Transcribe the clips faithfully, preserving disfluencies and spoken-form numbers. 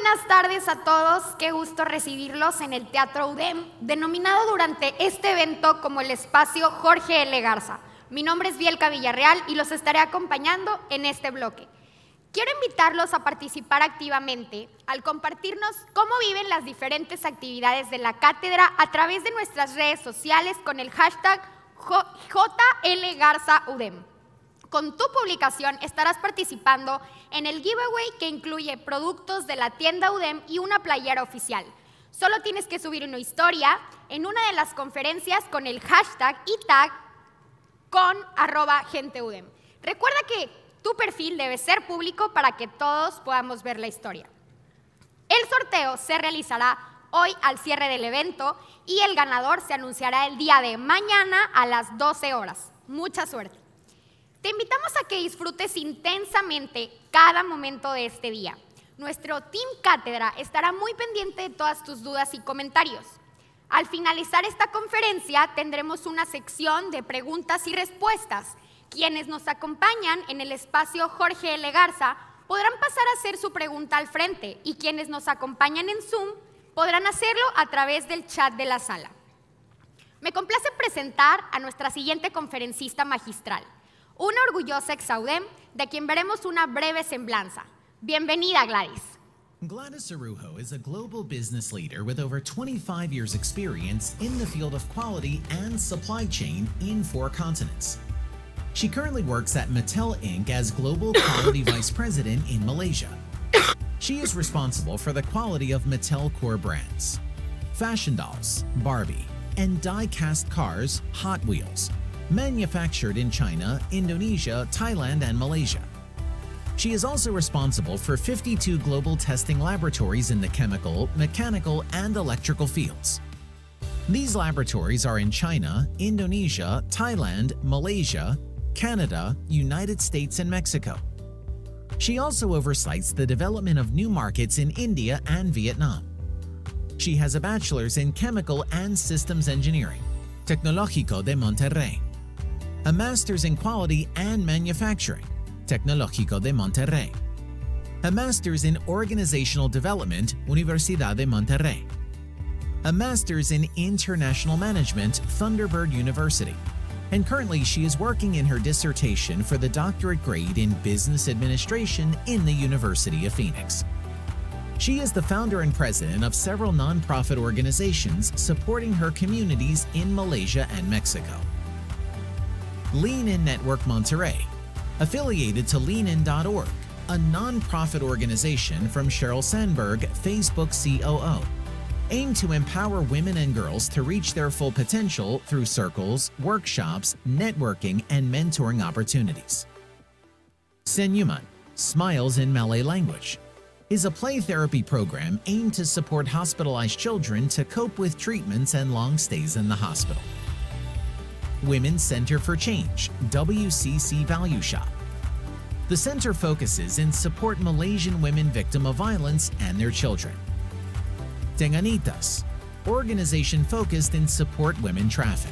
buenas tardes a todos, qué gusto recibirlos en el Teatro U D E M, denominado durante este evento como el espacio Jorge L. Garza. Mi nombre es Bielka Villarreal y los estaré acompañando en este bloque. Quiero invitarlos a participar activamente al compartirnos cómo viven las diferentes actividades de la cátedra a través de nuestras redes sociales con el hashtag J L Garza U D E M. Con tu publicación estarás participando en el giveaway que incluye productos de la tienda U D E M y una playera oficial. Solo tienes que subir una historia en una de las conferencias con el hashtag y tag con arroba gente U D E M. Recuerda que tu perfil debe ser público para que todos podamos ver la historia. El sorteo se realizará hoy al cierre del evento y el ganador se anunciará el día de mañana a las doce horas. Mucha suerte. Te invitamos a que disfrutes intensamente cada momento de este día. Nuestro Team Cátedra estará muy pendiente de todas tus dudas y comentarios. Al finalizar esta conferencia tendremos una sección de preguntas y respuestas. Quienes nos acompañan en el espacio Jorge L. Garza podrán pasar a hacer su pregunta al frente y quienes nos acompañan en Zoom podrán hacerlo a través del chat de la sala. Me complace presentar a nuestra siguiente conferencista magistral. Una orgullosa ex-U D E M de quien veremos una breve semblanza. Bienvenida, Gladys. Gladys Araujo is a global business leader with over twenty-five years experience in the field of quality and supply chain in four continents. She currently works at Mattel Incorporated as Global Quality Vice President in Malaysia. She is responsible for the quality of Mattel core brands, fashion dolls, Barbie, and die-cast cars, Hot Wheels, manufactured in China, Indonesia, Thailand, and Malaysia. She is also responsible for fifty-two global testing laboratories in the chemical, mechanical, and electrical fields. These laboratories are in China, Indonesia, Thailand, Malaysia, Canada, United States, and Mexico. She also oversees the development of new markets in India and Vietnam. She has a bachelor's in chemical and systems engineering, Tecnológico de Monterrey, a master's in quality and manufacturing, Tecnológico de Monterrey, a master's in organizational development, Universidad de Monterrey, a master's in international management, Thunderbird University, and currently she is working in her dissertation for the doctorate grade in business administration in the University of Phoenix. She is the founder and president of several nonprofit organizations supporting her communities in Malaysia and Mexico. Lean In Network Monterey, affiliated to leanin dot org, a non-profit organization from Sheryl Sandberg, Facebook C O O, aimed to empower women and girls to reach their full potential through circles, workshops, networking, and mentoring opportunities. Senyuman, Smiles in Malay Language, is a play therapy program aimed to support hospitalized children to cope with treatments and long stays in the hospital. Women's Center for Change, W C C Value Shop. The center focuses in support Malaysian women victim of violence and their children. Tenganitas, organization focused in support women traffic.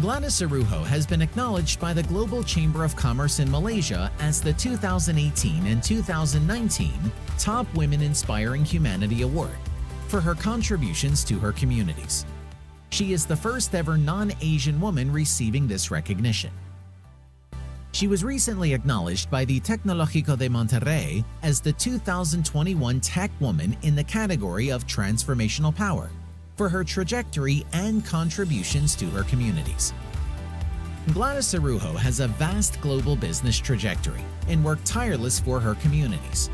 Gladys Araujo has been acknowledged by the Global Chamber of Commerce in Malaysia as the two thousand eighteen and two thousand nineteen Top Women Inspiring Humanity Award for her contributions to her communities. She is the first ever non-Asian woman receiving this recognition. She was recently acknowledged by the Tecnológico de Monterrey as the two thousand twenty-one Tech Woman in the category of Transformational Power for her trajectory and contributions to her communities. Gladys Araujo has a vast global business trajectory and worked tireless for her communities.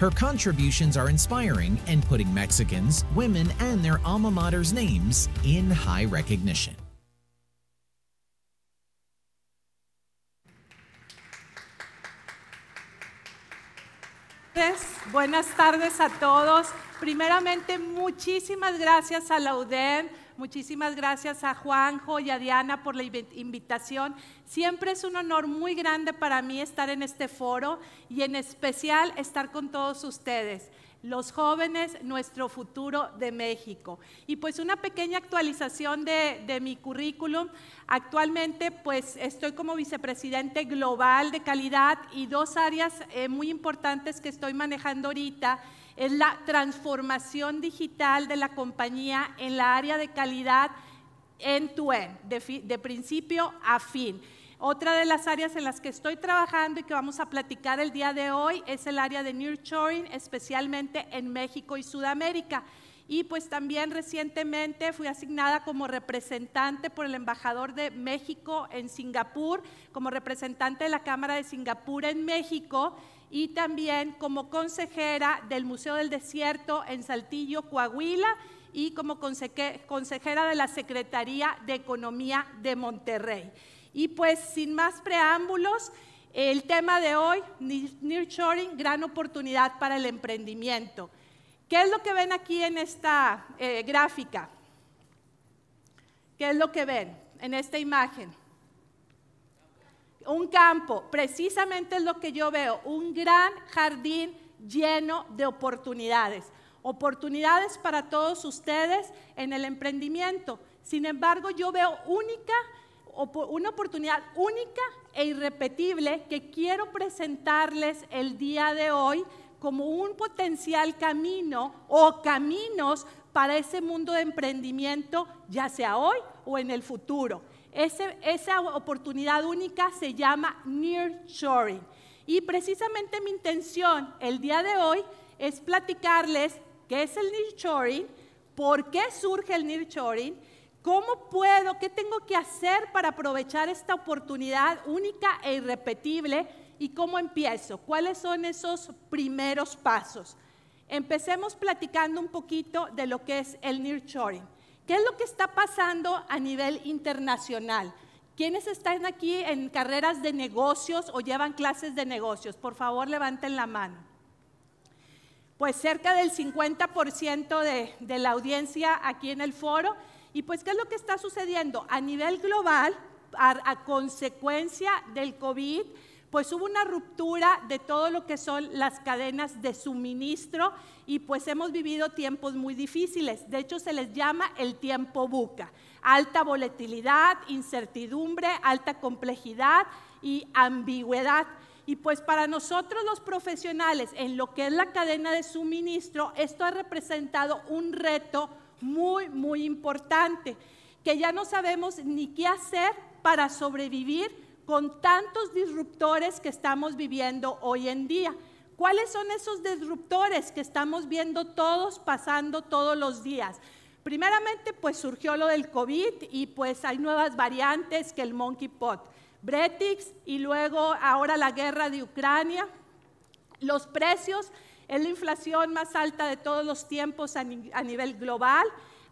Her contributions are inspiring and putting Mexicans, women, and their alma mater's names in high recognition. Buenas tardes a todos. Primeramente, muchísimas gracias a la U D E M. Muchísimas gracias a Juanjo y a Diana por la invitación. Siempre es un honor muy grande para mí estar en este foro y en especial estar con todos ustedes. Los jóvenes, nuestro futuro de México. Y pues una pequeña actualización de, de mi currículum. Actualmente pues estoy como vicepresidente global de calidad y dos áreas eh, muy importantes que estoy manejando ahorita es la transformación digital de la compañía en la área de calidad end-to-end, de, de principio a fin. Otra de las áreas en las que estoy trabajando y que vamos a platicar el día de hoy es el área de Nearshoring, especialmente en México y Sudamérica. Y pues también recientemente fui asignada como representante por el embajador de México en Singapur, como representante de la Cámara de Singapur en México y también como consejera del Museo del Desierto en Saltillo, Coahuila y como consejera de la Secretaría de Economía de Monterrey. Y pues sin más preámbulos, el tema de hoy, Nearshoring, gran oportunidad para el emprendimiento. ¿Qué es lo que ven aquí en esta eh, gráfica? ¿Qué es lo que ven en esta imagen? Un campo, precisamente es lo que yo veo, un gran jardín lleno de oportunidades. Oportunidades para todos ustedes en el emprendimiento. Sin embargo, yo veo única una oportunidad única e irrepetible que quiero presentarles el día de hoy como un potencial camino o caminos para ese mundo de emprendimiento, ya sea hoy o en el futuro. Ese, esa oportunidad única se llama Nearshoring. Y precisamente mi intención el día de hoy es platicarles qué es el Nearshoring, por qué surge el Nearshoring, ¿cómo puedo? ¿Qué tengo que hacer para aprovechar esta oportunidad única e irrepetible? ¿Y cómo empiezo? ¿Cuáles son esos primeros pasos? Empecemos platicando un poquito de lo que es el Nearshoring. ¿Qué es lo que está pasando a nivel internacional? ¿Quiénes están aquí en carreras de negocios o llevan clases de negocios? Por favor, levanten la mano. Pues cerca del cincuenta por ciento de, de la audiencia aquí en el foro. Y pues, ¿qué es lo que está sucediendo? A nivel global, a, a consecuencia del COVID, pues hubo una ruptura de todo lo que son las cadenas de suministro y pues hemos vivido tiempos muy difíciles. De hecho, se les llama el tiempo buca. Alta volatilidad, incertidumbre, alta complejidad y ambigüedad. Y pues para nosotros los profesionales, en lo que es la cadena de suministro, esto ha representado un reto muy, muy importante, que ya no sabemos ni qué hacer para sobrevivir con tantos disruptores que estamos viviendo hoy en día. ¿Cuáles son esos disruptores que estamos viendo todos, pasando todos los días? Primeramente, pues surgió lo del COVID y pues hay nuevas variantes que el monkeypox, Bretix y luego ahora la guerra de Ucrania, los precios. Es la inflación más alta de todos los tiempos a nivel global.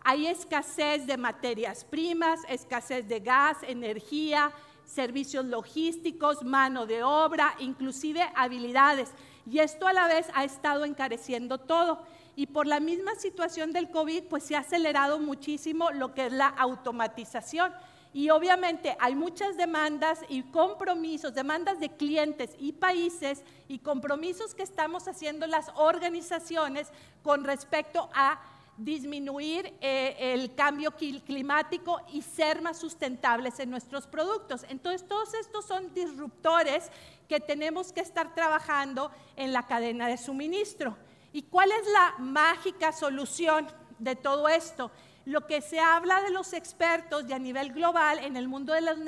Hay escasez de materias primas, escasez de gas, energía, servicios logísticos, mano de obra, inclusive habilidades. Y esto a la vez ha estado encareciendo todo. Y por la misma situación del COVID, pues se ha acelerado muchísimo lo que es la automatización. Y obviamente hay muchas demandas y compromisos, demandas de clientes y países y compromisos que estamos haciendo las organizaciones con respecto a disminuir eh, el cambio climático y ser más sustentables en nuestros productos. Entonces, todos estos son disruptores que tenemos que estar trabajando en la cadena de suministro. ¿Y cuál es la mágica solución de todo esto? Lo que se habla de los expertos y a nivel global en el mundo de los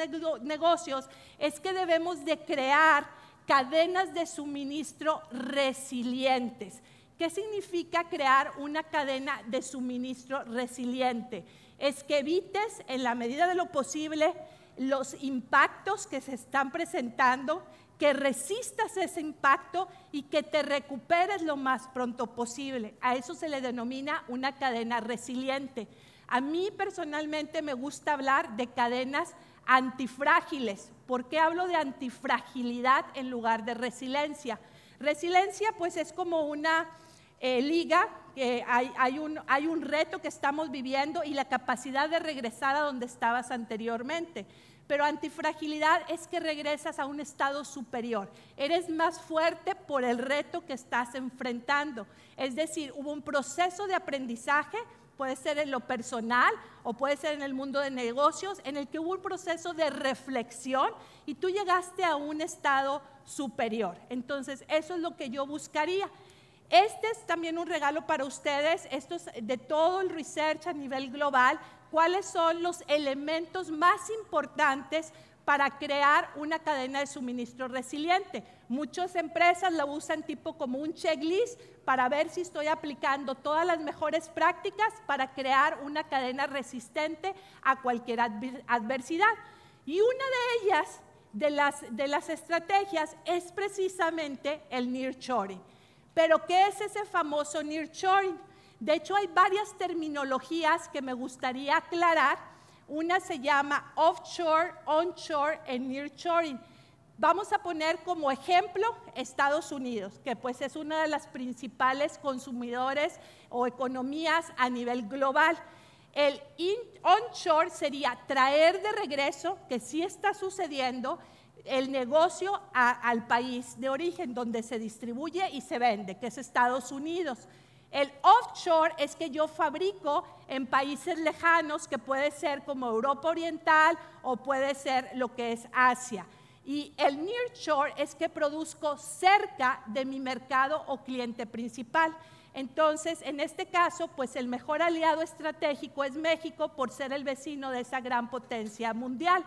negocios es que debemos de crear cadenas de suministro resilientes. ¿Qué significa crear una cadena de suministro resiliente? Es que evites en la medida de lo posible los impactos que se están presentando, que resistas ese impacto y que te recuperes lo más pronto posible. A eso se le denomina una cadena resiliente. A mí personalmente me gusta hablar de cadenas antifrágiles. ¿Por qué hablo de antifragilidad en lugar de resiliencia? Resiliencia pues es como una eh, liga, eh, hay, hay, un, hay un reto que estamos viviendo y la capacidad de regresar a donde estabas anteriormente. Pero antifragilidad es que regresas a un estado superior, eres más fuerte por el reto que estás enfrentando. Es decir, hubo un proceso de aprendizaje, puede ser en lo personal o puede ser en el mundo de negocios, en el que hubo un proceso de reflexión y tú llegaste a un estado superior. Entonces, eso es lo que yo buscaría. Este es también un regalo para ustedes, esto es de todo el research a nivel global, cuáles son los elementos más importantes para crear una cadena de suministro resiliente. Muchas empresas la usan tipo como un checklist para ver si estoy aplicando todas las mejores prácticas para crear una cadena resistente a cualquier adversidad. Y una de ellas, de las, de las estrategias, es precisamente el nearshoring. Pero ¿qué es ese famoso nearshoring? De hecho, hay varias terminologías que me gustaría aclarar. Una se llama offshore, onshore y nearshoring. Vamos a poner como ejemplo Estados Unidos, que pues es una de las principales consumidores o economías a nivel global. El onshore sería traer de regreso, que sí está sucediendo, el negocio a, al país de origen donde se distribuye y se vende, que es Estados Unidos. El offshore es que yo fabrico en países lejanos, que puede ser como Europa Oriental o puede ser lo que es Asia. Y el nearshore es que produzco cerca de mi mercado o cliente principal. Entonces, en este caso, pues el mejor aliado estratégico es México por ser el vecino de esa gran potencia mundial.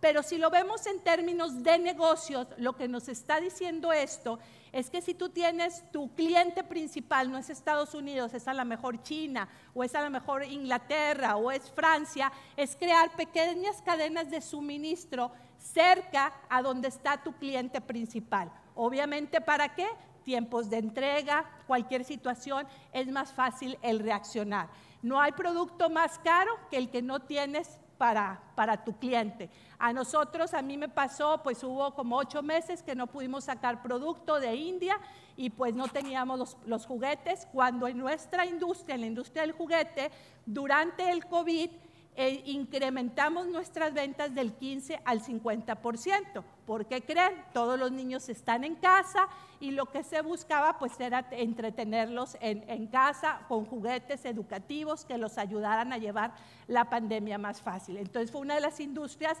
Pero si lo vemos en términos de negocios, lo que nos está diciendo esto es que si tú tienes tu cliente principal, no es Estados Unidos, es a lo mejor China, o es a lo mejor Inglaterra, o es Francia, es crear pequeñas cadenas de suministro cerca a donde está tu cliente principal. Obviamente, ¿para qué? Tiempos de entrega, cualquier situación, es más fácil el reaccionar. No hay producto más caro que el que no tienes Para, para tu cliente. A nosotros, a mí me pasó, pues hubo como ocho meses que no pudimos sacar producto de India y pues no teníamos los, los juguetes, cuando en nuestra industria, en la industria del juguete, durante el COVID eh, incrementamos nuestras ventas del quince al cincuenta por ciento. ¿Por qué creen? Todos los niños están en casa y lo que se buscaba pues era entretenerlos en, en casa con juguetes educativos que los ayudaran a llevar la pandemia más fácil. Entonces fue una de las industrias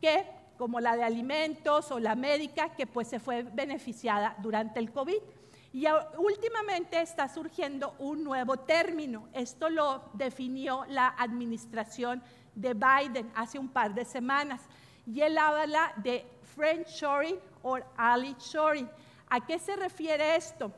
que, como la de alimentos o la médica, que pues se fue beneficiada durante el COVID. Y últimamente está surgiendo un nuevo término, esto lo definió la administración de Biden hace un par de semanas y él habla de friendshoring o allyshoring. ¿A qué se refiere esto?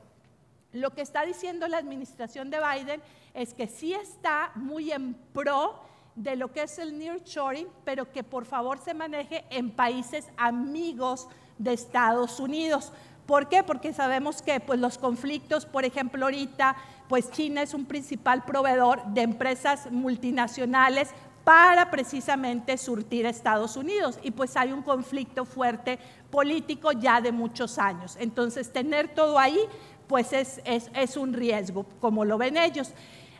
Lo que está diciendo la administración de Biden es que sí está muy en pro de lo que es el nearshoring, pero que por favor se maneje en países amigos de Estados Unidos. ¿Por qué? Porque sabemos que pues, los conflictos, por ejemplo, ahorita, pues China es un principal proveedor de empresas multinacionales para precisamente surtir a Estados Unidos y pues hay un conflicto fuerte político ya de muchos años. Entonces, tener todo ahí pues es, es, es un riesgo, como lo ven ellos.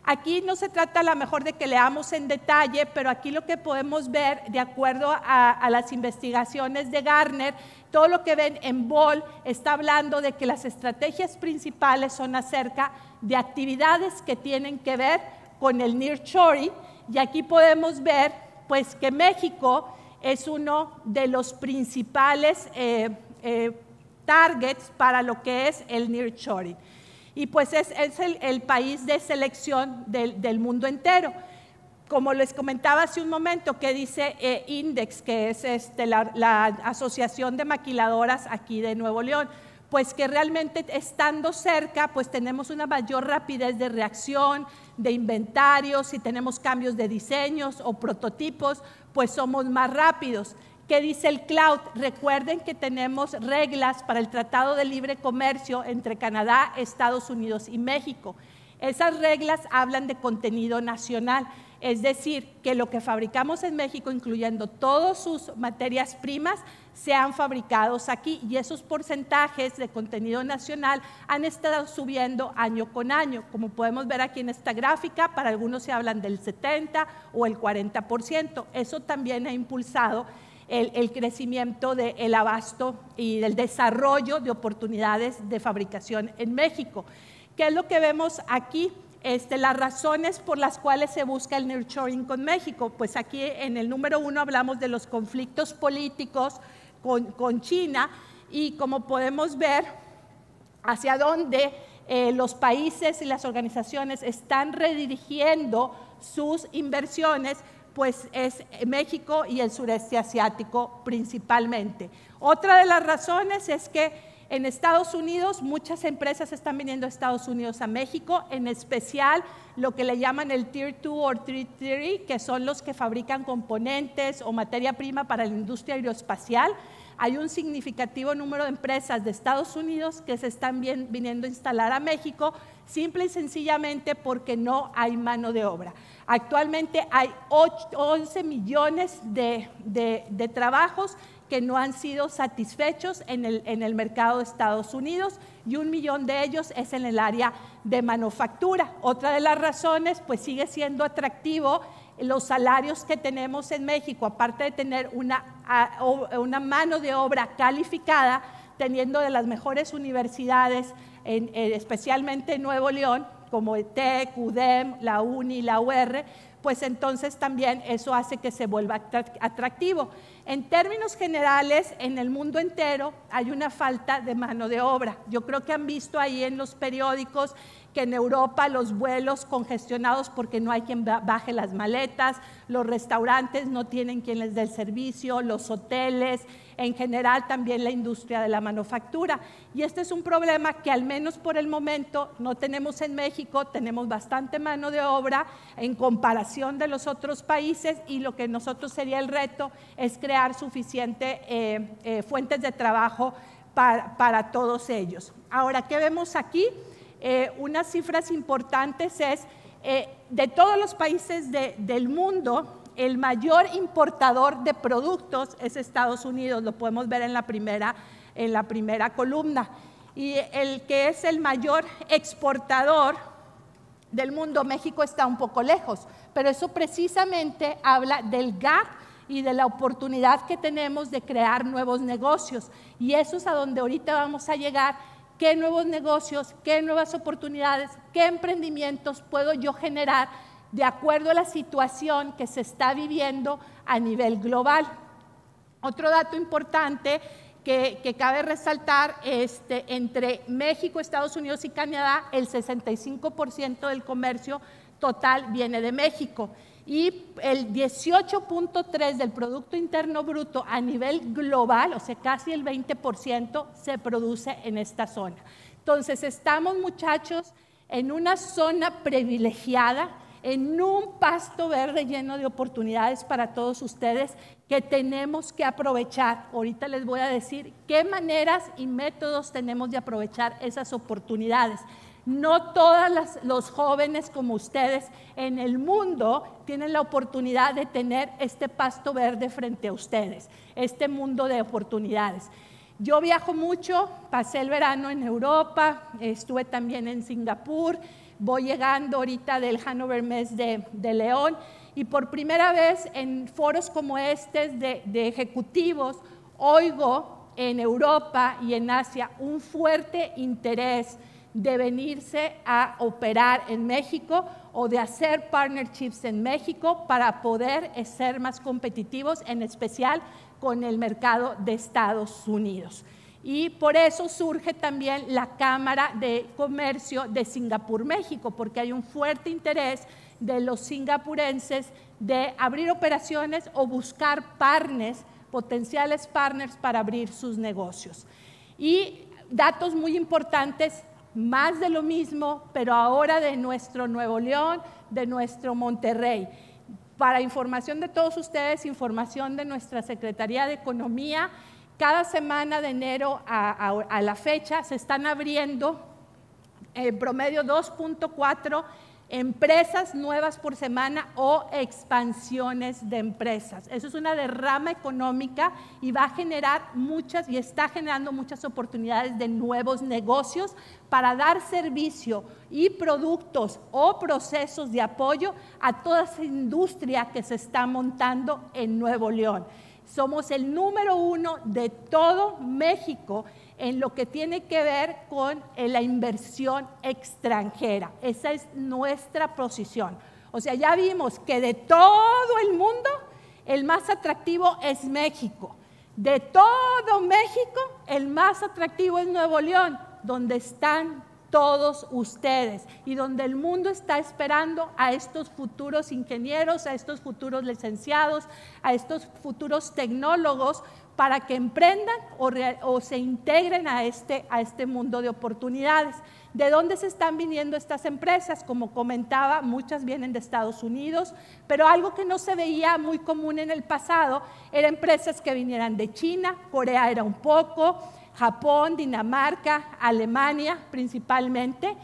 Aquí no se trata a lo mejor de que leamos en detalle, pero aquí lo que podemos ver, de acuerdo a, a las investigaciones de Gartner, todo lo que ven en bold está hablando de que las estrategias principales son acerca de actividades que tienen que ver con el nearshoring. Y aquí podemos ver pues, que México es uno de los principales eh, eh, targets para lo que es el nearshoring. Y pues es, es el, el país de selección del, del mundo entero. Como les comentaba hace un momento, que dice eh, INDEX, que es este, la, la Asociación de Maquiladoras aquí de Nuevo León, pues que realmente estando cerca, pues tenemos una mayor rapidez de reacción, de inventarios, si tenemos cambios de diseños o prototipos, pues somos más rápidos. ¿Qué dice el CLOUD? Recuerden que tenemos reglas para el Tratado de Libre Comercio entre Canadá, Estados Unidos y México. Esas reglas hablan de contenido nacional. Es decir, que lo que fabricamos en México, incluyendo todas sus materias primas, sean fabricados aquí, y esos porcentajes de contenido nacional han estado subiendo año con año. Como podemos ver aquí en esta gráfica, para algunos se hablan del setenta o el cuarenta por ciento. Eso también ha impulsado el, el crecimiento del abasto y del desarrollo de oportunidades de fabricación en México. ¿Qué es lo que vemos aquí? Este, las razones por las cuales se busca el nearshoring con México. Pues aquí en el número uno hablamos de los conflictos políticos con, con China, y como podemos ver hacia dónde eh, los países y las organizaciones están redirigiendo sus inversiones, pues es México y el sureste asiático principalmente. Otra de las razones es que en Estados Unidos, muchas empresas están viniendo a Estados Unidos a México, en especial lo que le llaman el Tier dos o Tier tres, que son los que fabrican componentes o materia prima para la industria aeroespacial. Hay un significativo número de empresas de Estados Unidos que se están bien, viniendo a instalar a México, simple y sencillamente porque no hay mano de obra. Actualmente hay once millones de, de, de trabajos que no han sido satisfechos en el, en el mercado de Estados Unidos, y un millón de ellos es en el área de manufactura. Otra de las razones, pues sigue siendo atractivo los salarios que tenemos en México, aparte de tener una, una mano de obra calificada, teniendo de las mejores universidades, en, en, especialmente en Nuevo León, como el TEC, UDEM, la UNI, la U R, pues entonces también eso hace que se vuelva atractivo. En términos generales, en el mundo entero hay una falta de mano de obra. Yo creo que han visto ahí en los periódicos que en Europa los vuelos congestionados porque no hay quien baje las maletas, los restaurantes no tienen quien les dé el servicio, los hoteles, en general también la industria de la manufactura. Y este es un problema que al menos por el momento no tenemos en México, tenemos bastante mano de obra en comparación de los otros países, y lo que nosotros sería el reto es crear suficiente eh, eh, fuentes de trabajo para, para todos ellos. Ahora, ¿qué vemos aquí? Eh, unas cifras importantes es, eh, de todos los países de, del mundo, el mayor importador de productos es Estados Unidos, lo podemos ver en la primera, en la primera columna. Y el que es el mayor exportador del mundo, México está un poco lejos, pero eso precisamente habla del gap y de la oportunidad que tenemos de crear nuevos negocios, y eso es a donde ahorita vamos a llegar. ¿Qué nuevos negocios, qué nuevas oportunidades, qué emprendimientos puedo yo generar de acuerdo a la situación que se está viviendo a nivel global? Otro dato importante que, que cabe resaltar, este, entre México, Estados Unidos y Canadá, el sesenta y cinco por ciento del comercio total viene de México, y el dieciocho punto tres por ciento del Producto Interno Bruto a nivel global, o sea, casi el veinte por ciento, se produce en esta zona. Entonces, estamos, muchachos, en una zona privilegiada, en un pasto verde lleno de oportunidades para todos ustedes que tenemos que aprovechar. Ahorita les voy a decir qué maneras y métodos tenemos de aprovechar esas oportunidades. No todos los jóvenes como ustedes en el mundo tienen la oportunidad de tener este pasto verde frente a ustedes, este mundo de oportunidades. Yo viajo mucho, pasé el verano en Europa, estuve también en Singapur, voy llegando ahorita del Hannover Mess de, de León, y por primera vez en foros como este de, de ejecutivos oigo en Europa y en Asia un fuerte interés de venirse a operar en México o de hacer partnerships en México para poder ser más competitivos, en especial con el mercado de Estados Unidos. Y por eso surge también la Cámara de Comercio de Singapur, México, porque hay un fuerte interés de los singapurenses de abrir operaciones o buscar partners, potenciales partners para abrir sus negocios. Y datos muy importantes, más de lo mismo, pero ahora de nuestro Nuevo León, de nuestro Monterrey. Para información de todos ustedes, información de nuestra Secretaría de Economía, cada semana de enero a, a, a la fecha se están abriendo en promedio dos punto cuatro empresas nuevas por semana o expansiones de empresas. Eso es una derrama económica y va a generar muchas y está generando muchas oportunidades de nuevos negocios para dar servicio y productos o procesos de apoyo a toda esa industria que se está montando en Nuevo León. Somos el número uno de todo México en lo que tiene que ver con la inversión extranjera. Esa es nuestra posición. O sea, ya vimos que de todo el mundo, el más atractivo es México. De todo México, el más atractivo es Nuevo León, donde están todos ustedes y donde el mundo está esperando a estos futuros ingenieros, a estos futuros licenciados, a estos futuros tecnólogos para que emprendan o, re, o se integren a este, a este mundo de oportunidades. ¿De dónde se están viniendo estas empresas? Como comentaba, muchas vienen de Estados Unidos, pero algo que no se veía muy común en el pasado era empresas que vinieran de China, Corea era un poco, Japón, Dinamarca, Alemania principalmente,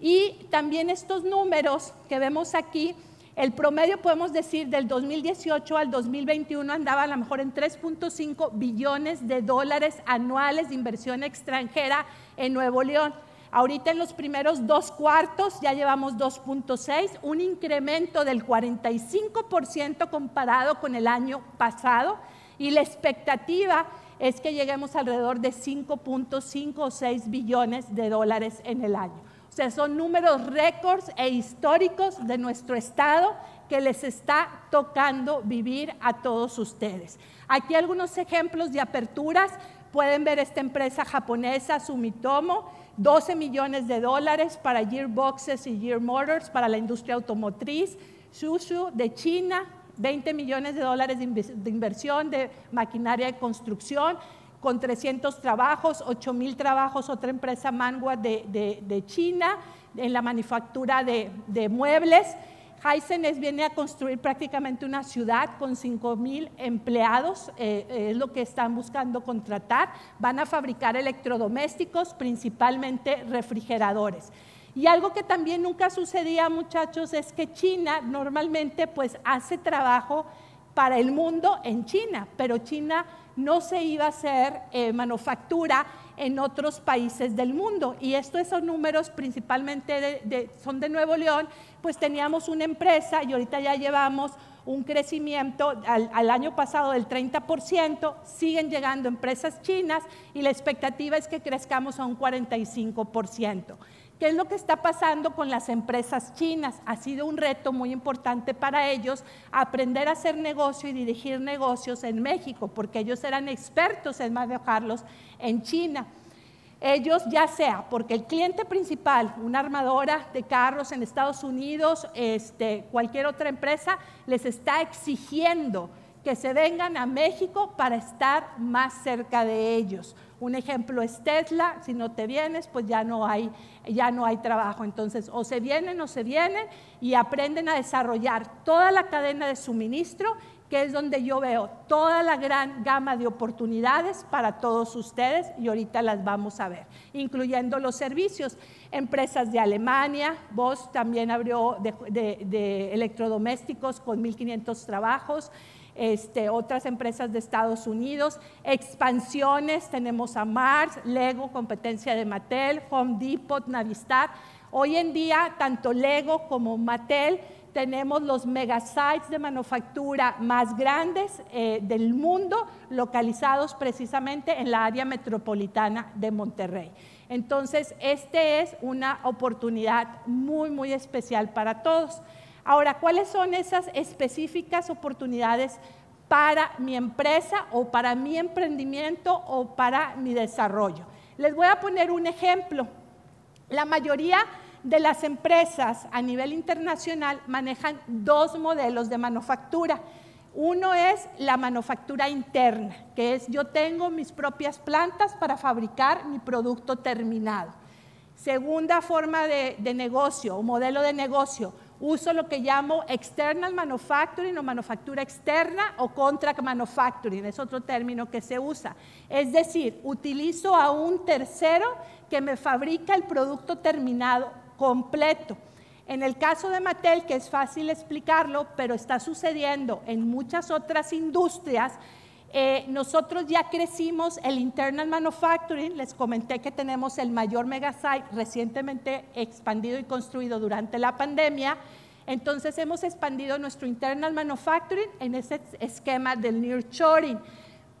y también estos números que vemos aquí, el promedio podemos decir del dos mil dieciocho al dos mil veintiuno andaba a lo mejor en tres punto cinco billones de dólares anuales de inversión extranjera en Nuevo León. Ahorita en los primeros dos cuartos ya llevamos dos punto seis, un incremento del cuarenta y cinco por ciento comparado con el año pasado, y la expectativa es que lleguemos alrededor de cinco punto cinco o seis billones de dólares en el año. O sea, son números récords e históricos de nuestro estado que les está tocando vivir a todos ustedes. Aquí algunos ejemplos de aperturas. Pueden ver esta empresa japonesa, Sumitomo, doce millones de dólares para Gearboxes y Gear Motors para la industria automotriz. Suzhou de China, veinte millones de dólares de inversión de maquinaria de construcción con trescientos trabajos, ocho mil trabajos, otra empresa Manhua de, de, de China en la manufactura de, de muebles. Hisense viene a construir prácticamente una ciudad con cinco mil empleados, eh, eh, es lo que están buscando contratar. Van a fabricar electrodomésticos, principalmente refrigeradores. Y algo que también nunca sucedía, muchachos, es que China normalmente pues hace trabajo para el mundo en China, pero China no se iba a hacer eh, manufactura en otros países del mundo. Y estos esos números principalmente de, de, son de Nuevo León, pues teníamos una empresa y ahorita ya llevamos un crecimiento al, al año pasado del treinta por ciento, siguen llegando empresas chinas y la expectativa es que crezcamos a un cuarenta y cinco por ciento. ¿Qué es lo que está pasando con las empresas chinas? Ha sido un reto muy importante para ellos aprender a hacer negocio y dirigir negocios en México, porque ellos eran expertos en manejarlos en China. Ellos ya sea porque el cliente principal, una armadora de carros en Estados Unidos, este, cualquier otra empresa, les está exigiendo que se vengan a México para estar más cerca de ellos. Un ejemplo es Tesla, si no te vienes, pues ya no hay, ya no hay trabajo. Entonces, o se vienen o se vienen y aprenden a desarrollar toda la cadena de suministro, que es donde yo veo toda la gran gama de oportunidades para todos ustedes y ahorita las vamos a ver, incluyendo los servicios. Empresas de Alemania, Bosch también abrió de, de, de electrodomésticos con mil quinientos trabajos, Este, otras empresas de Estados Unidos, expansiones, tenemos a Mars, Lego, competencia de Mattel, Home Depot, Navistar. Hoy en día, tanto Lego como Mattel, tenemos los megasites de manufactura más grandes eh, del mundo, localizados precisamente en la área metropolitana de Monterrey. Entonces, esta es una oportunidad muy, muy especial para todos. Ahora, ¿cuáles son esas específicas oportunidades para mi empresa o para mi emprendimiento o para mi desarrollo? Les voy a poner un ejemplo. La mayoría de las empresas a nivel internacional manejan dos modelos de manufactura. Uno es la manufactura interna, que es yo tengo mis propias plantas para fabricar mi producto terminado. Segunda forma de, de negocio o modelo de negocio. Uso lo que llamo external manufacturing o manufactura externa o contract manufacturing, es otro término que se usa. Es decir, utilizo a un tercero que me fabrica el producto terminado completo. En el caso de Mattel, que es fácil explicarlo, pero está sucediendo en muchas otras industrias, eh, nosotros ya crecimos el internal manufacturing, les comenté que tenemos el mayor megasite recientemente expandido y construido durante la pandemia, entonces hemos expandido nuestro internal manufacturing en ese esquema del nearshoring.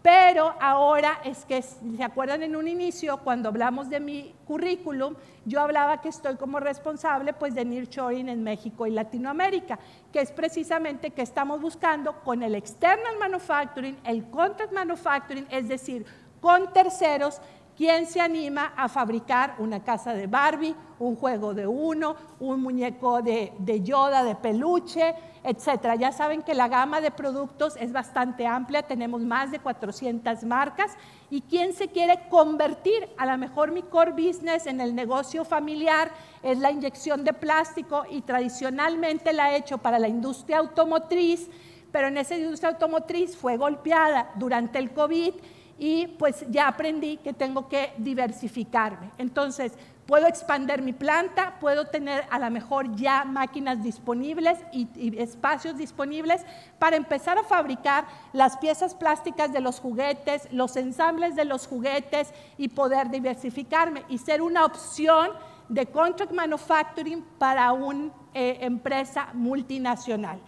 Pero ahora es que, ¿se acuerdan en un inicio cuando hablamos de mi currículum? Yo hablaba que estoy como responsable pues, de nearshoring en México y Latinoamérica, que es precisamente que estamos buscando con el external manufacturing, el contract manufacturing, es decir, con terceros, ¿quién se anima a fabricar una casa de Barbie, un juego de Uno, un muñeco de, de Yoda, de peluche, etcétera? Ya saben que la gama de productos es bastante amplia, tenemos más de cuatrocientas marcas y quién se quiere convertir, a lo mejor mi core business en el negocio familiar es la inyección de plástico y tradicionalmente la he hecho para la industria automotriz, pero en esa industria automotriz fue golpeada durante el COVID y pues ya aprendí que tengo que diversificarme. Entonces, puedo expandir mi planta, puedo tener a lo mejor ya máquinas disponibles y, y espacios disponibles para empezar a fabricar las piezas plásticas de los juguetes, los ensambles de los juguetes y poder diversificarme y ser una opción de contract manufacturing para una eh, empresa multinacional.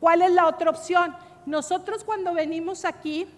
¿Cuál es la otra opción? Nosotros cuando venimos aquí,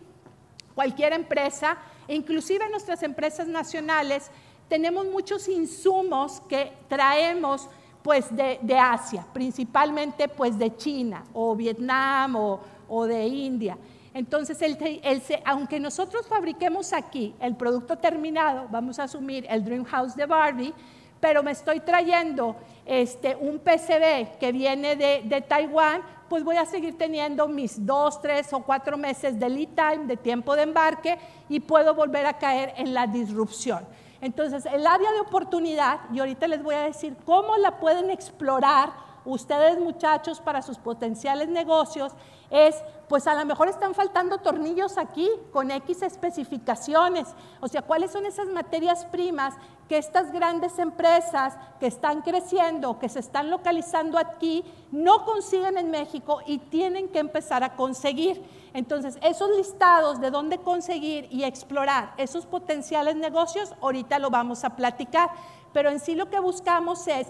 cualquier empresa, inclusive nuestras empresas nacionales, tenemos muchos insumos que traemos pues, de, de Asia, principalmente pues, de China o Vietnam o, o de India. Entonces, el, el, aunque nosotros fabriquemos aquí el producto terminado, vamos a asumir el Dream House de Barbie, pero me estoy trayendo este, un P C B que viene de, de Taiwán, pues voy a seguir teniendo mis dos, tres o cuatro meses de lead time, de tiempo de embarque, y puedo volver a caer en la disrupción. Entonces, el área de oportunidad, y ahorita les voy a decir cómo la pueden explorar ustedes, muchachos, para sus potenciales negocios, es, pues a lo mejor están faltando tornillos aquí con X especificaciones. O sea, ¿cuáles son esas materias primas que estas grandes empresas que están creciendo, que se están localizando aquí, no consiguen en México y tienen que empezar a conseguir? Entonces, esos listados de dónde conseguir y explorar esos potenciales negocios, ahorita lo vamos a platicar. Pero en sí lo que buscamos es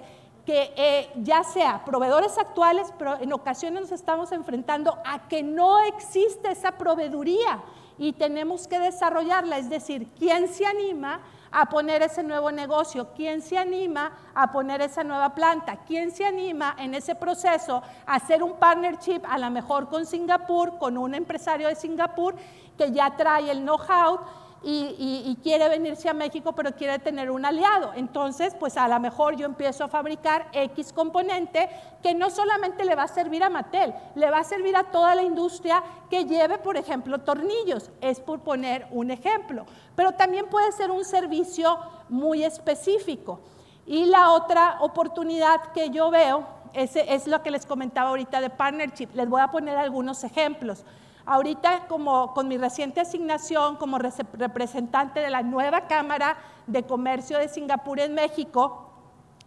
que eh, ya sea proveedores actuales, pero en ocasiones nos estamos enfrentando a que no existe esa proveeduría y tenemos que desarrollarla, es decir, ¿quién se anima a poner ese nuevo negocio? ¿Quién se anima a poner esa nueva planta? ¿Quién se anima en ese proceso a hacer un partnership a lo mejor con Singapur, con un empresario de Singapur que ya trae el know-how Y, y, y quiere venirse a México, pero quiere tener un aliado? Entonces, pues a lo mejor yo empiezo a fabricar X componente que no solamente le va a servir a Mattel, le va a servir a toda la industria que lleve, por ejemplo, tornillos, es por poner un ejemplo. Pero también puede ser un servicio muy específico. Y la otra oportunidad que yo veo, ese es lo que les comentaba ahorita de partnership, les voy a poner algunos ejemplos. Ahorita, como con mi reciente asignación como representante de la nueva Cámara de Comercio de Singapur en México,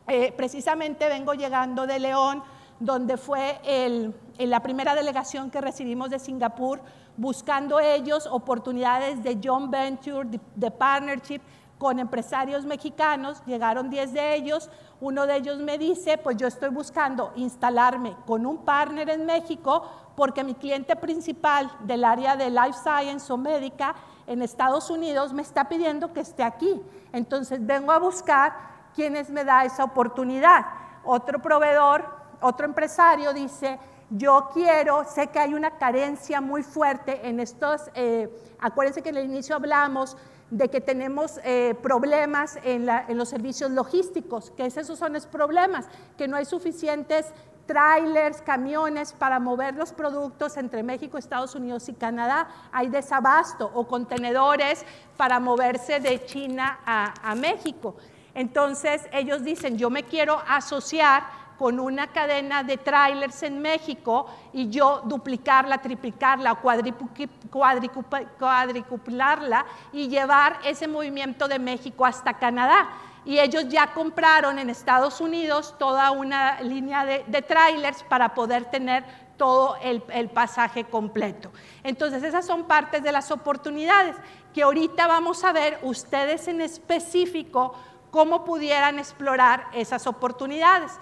eh, precisamente vengo llegando de León, donde fue el, la primera delegación que recibimos de Singapur, buscando ellos oportunidades de joint venture, de, de partnership con empresarios mexicanos. Llegaron diez de ellos, uno de ellos me dice, pues yo estoy buscando instalarme con un partner en México, porque mi cliente principal del área de Life Science o médica en Estados Unidos me está pidiendo que esté aquí. Entonces, vengo a buscar quienes me da esa oportunidad. Otro proveedor, otro empresario dice, yo quiero, sé que hay una carencia muy fuerte en estos, eh, acuérdense que en el inicio hablamos de que tenemos eh, problemas en, la, en los servicios logísticos, que esos son los problemas, que no hay suficientes trailers, camiones para mover los productos entre México, Estados Unidos y Canadá. Hay desabasto o contenedores para moverse de China a, a México. Entonces, ellos dicen, yo me quiero asociar con una cadena de trailers en México y yo duplicarla, triplicarla, cuadricuplarla y llevar ese movimiento de México hasta Canadá. y ellos ya compraron en Estados Unidos toda una línea de, de trailers para poder tener todo el, el pasaje completo. Entonces, esas son partes de las oportunidades que ahorita vamos a ver ustedes en específico cómo pudieran explorar esas oportunidades.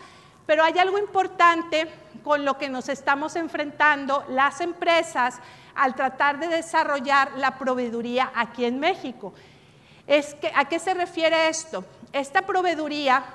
Pero hay algo importante con lo que nos estamos enfrentando las empresas al tratar de desarrollar la proveeduría aquí en México. Es que, ¿a qué se refiere esto? Esta proveeduría,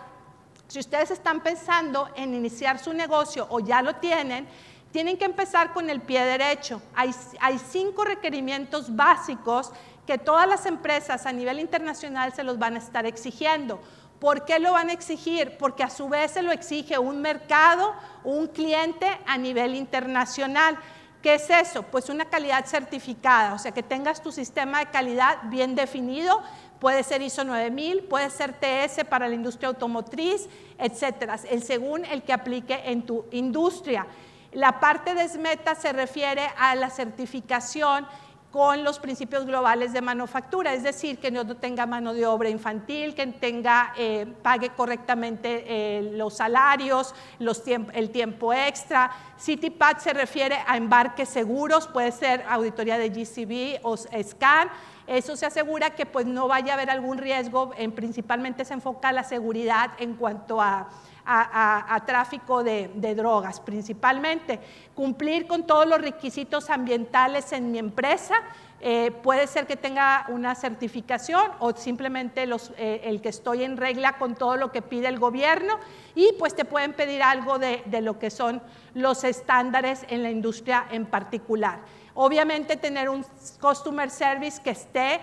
si ustedes están pensando en iniciar su negocio o ya lo tienen, tienen que empezar con el pie derecho. Hay, hay cinco requerimientos básicos que todas las empresas a nivel internacional se los van a estar exigiendo. ¿Por qué lo van a exigir? Porque a su vez se lo exige un mercado, un cliente a nivel internacional. ¿Qué es eso? Pues una calidad certificada, o sea, que tengas tu sistema de calidad bien definido, puede ser ISO nueve mil, puede ser T S para la industria automotriz, etcétera, el según el que aplique en tu industria. La parte de SMETA se refiere a la certificación con los principios globales de manufactura, es decir, que no tenga mano de obra infantil, que tenga, eh, pague correctamente eh, los salarios, los tiemp el tiempo extra. CityPad se refiere a embarques seguros, puede ser auditoría de G C B o SCAN. Eso se asegura que pues, no vaya a haber algún riesgo, en, principalmente se enfoca a la seguridad en cuanto a... A, a, a tráfico de, de drogas principalmente, cumplir con todos los requisitos ambientales en mi empresa, eh, puede ser que tenga una certificación o simplemente los, eh, el que estoy en regla con todo lo que pide el gobierno y pues te pueden pedir algo de, de lo que son los estándares en la industria en particular. Obviamente tener un customer service que esté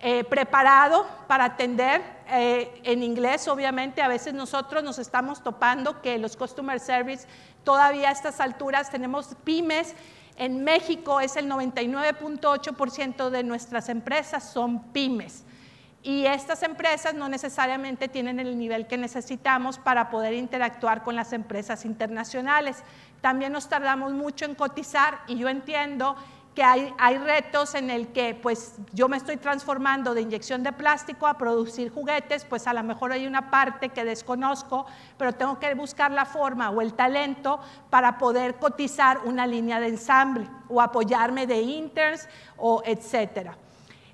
Eh, preparado para atender eh, en inglés, obviamente a veces nosotros nos estamos topando que los customer service todavía a estas alturas tenemos pymes, en México es el noventa y nueve punto ocho por ciento de nuestras empresas son pymes y estas empresas no necesariamente tienen el nivel que necesitamos para poder interactuar con las empresas internacionales, también nos tardamos mucho en cotizar y yo entiendo que hay, hay retos en el que pues yo me estoy transformando de inyección de plástico a producir juguetes, pues a lo mejor hay una parte que desconozco, pero tengo que buscar la forma o el talento para poder cotizar una línea de ensamble o apoyarme de interns o etcétera.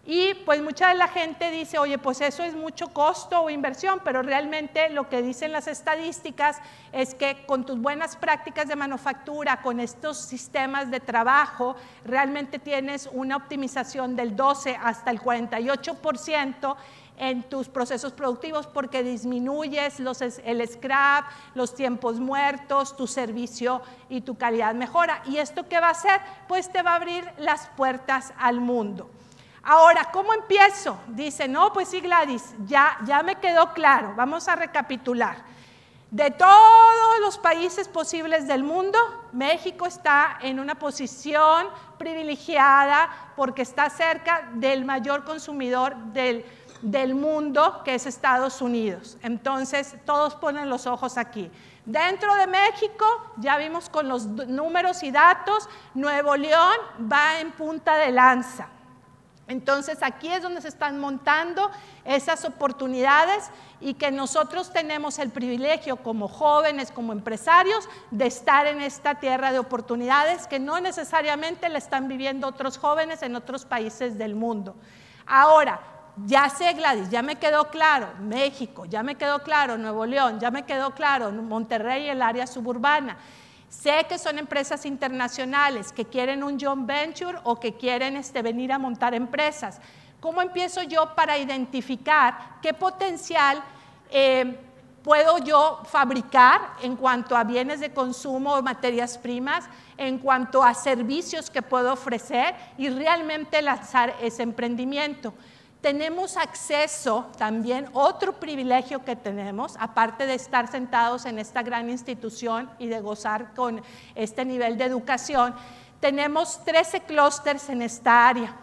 Y pues mucha de la gente dice, oye, pues eso es mucho costo o inversión, pero realmente lo que dicen las estadísticas es que con tus buenas prácticas de manufactura, con estos sistemas de trabajo, realmente tienes una optimización del doce hasta el cuarenta y ocho por ciento en tus procesos productivos porque disminuyes los, el scrap, los tiempos muertos, tu servicio y tu calidad mejora. ¿Y esto qué va a hacer? Pues te va a abrir las puertas al mundo. Ahora, ¿cómo empiezo? Dice, no, pues sí, Gladys, ya, ya me quedó claro. Vamos a recapitular. De todos los países posibles del mundo, México está en una posición privilegiada porque está cerca del mayor consumidor del, del mundo, que es Estados Unidos. Entonces, todos ponen los ojos aquí. Dentro de México, ya vimos con los números y datos, Nuevo León va en punta de lanza. Entonces, aquí es donde se están montando esas oportunidades y que nosotros tenemos el privilegio como jóvenes, como empresarios, de estar en esta tierra de oportunidades que no necesariamente la están viviendo otros jóvenes en otros países del mundo. Ahora, ya sé, Gladys, ya me quedó claro México, ya me quedó claro Nuevo León, ya me quedó claro Monterrey y el área suburbana. Sé que son empresas internacionales que quieren un joint venture o que quieren este, venir a montar empresas. ¿Cómo empiezo yo para identificar qué potencial eh, puedo yo fabricar en cuanto a bienes de consumo o materias primas, en cuanto a servicios que puedo ofrecer y realmente lanzar ese emprendimiento? Tenemos acceso también, otro privilegio que tenemos, aparte de estar sentados en esta gran institución y de gozar con este nivel de educación, tenemos trece clústeres en esta área.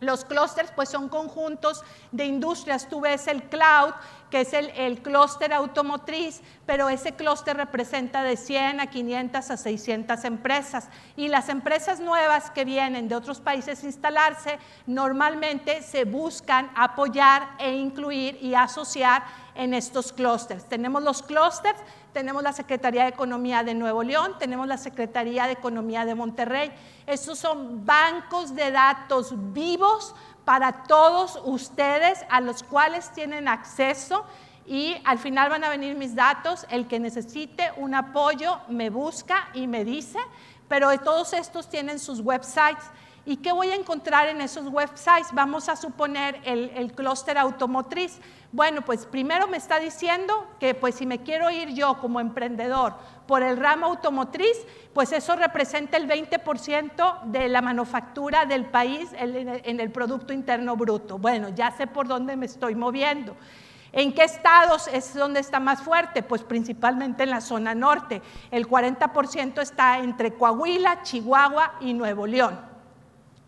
Los clústeres pues son conjuntos de industrias, tú ves el CLOUD, que es el, el clúster automotriz, pero ese clúster representa de cien a quinientas a seiscientas empresas. Y las empresas nuevas que vienen de otros países a instalarse, normalmente se buscan apoyar e incluir y asociar en estos clústeres. Tenemos los clústeres, tenemos la Secretaría de Economía de Nuevo León, tenemos la Secretaría de Economía de Monterrey. Estos son bancos de datos vivos para todos ustedes, a los cuales tienen acceso, y al final van a venir mis datos. El que necesite un apoyo me busca y me dice, pero todos estos tienen sus websites. ¿Y qué voy a encontrar en esos websites? Vamos a suponer el, el clúster automotriz. Bueno, pues primero me está diciendo que pues si me quiero ir yo como emprendedor por el ramo automotriz, pues eso representa el veinte por ciento de la manufactura del país en el Producto Interno Bruto. Bueno, ya sé por dónde me estoy moviendo. ¿En qué estados es donde está más fuerte? Pues principalmente en la zona norte. El cuarenta por ciento está entre Coahuila, Chihuahua y Nuevo León.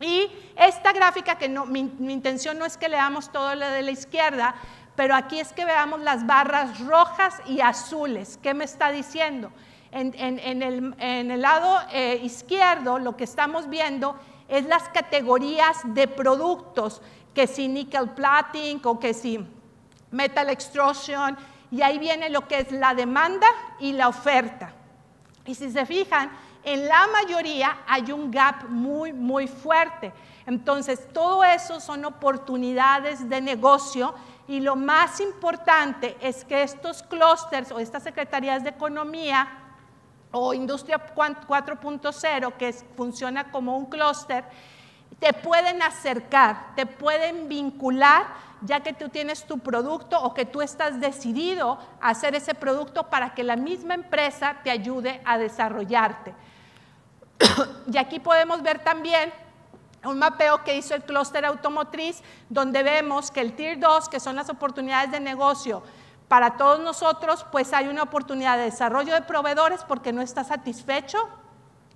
Y esta gráfica, que no, mi, mi intención no es que leamos todo lo de la izquierda, pero aquí es que veamos las barras rojas y azules. ¿Qué me está diciendo? En, en, en, el, en el lado eh, izquierdo, lo que estamos viendo es las categorías de productos, que si nickel plating o que si metal extrusion, y ahí viene lo que es la demanda y la oferta. Y si se fijan, en la mayoría hay un gap muy, muy fuerte. Entonces, todo eso son oportunidades de negocio, y lo más importante es que estos clústeres o estas secretarías de economía o industria cuatro punto cero, que es, funciona como un clúster, te pueden acercar, te pueden vincular, ya que tú tienes tu producto o que tú estás decidido a hacer ese producto para que la misma empresa te ayude a desarrollarte. Y aquí podemos ver también un mapeo que hizo el clúster automotriz, donde vemos que el Tier dos, que son las oportunidades de negocio para todos nosotros, pues hay una oportunidad de desarrollo de proveedores porque no está satisfecho.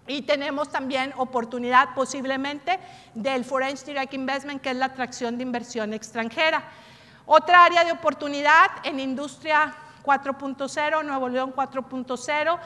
Y tenemos también oportunidad posiblemente del Foreign Direct Investment, que es la atracción de inversión extranjera. Otra área de oportunidad en Industria cuatro punto cero, Nuevo León cuatro punto cero,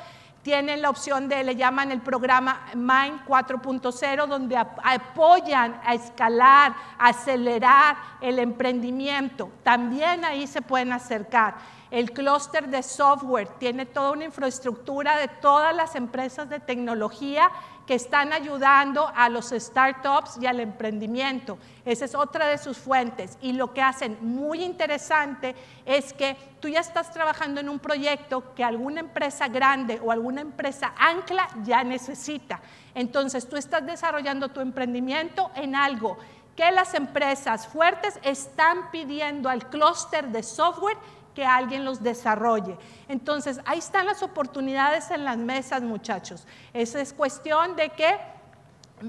tienen la opción de, le llaman el programa Mind cuatro punto cero, donde apoyan a escalar, a acelerar el emprendimiento. También ahí se pueden acercar. El clúster de software tiene toda una infraestructura de todas las empresas de tecnología que están ayudando a los startups y al emprendimiento. Esa es otra de sus fuentes. Y lo que hacen muy interesante es que tú ya estás trabajando en un proyecto que alguna empresa grande o alguna empresa ancla ya necesita. Entonces, tú estás desarrollando tu emprendimiento en algo que las empresas fuertes están pidiendo al clúster de software que alguien los desarrolle. Entonces, ahí están las oportunidades en las mesas, muchachos. Esa es cuestión de que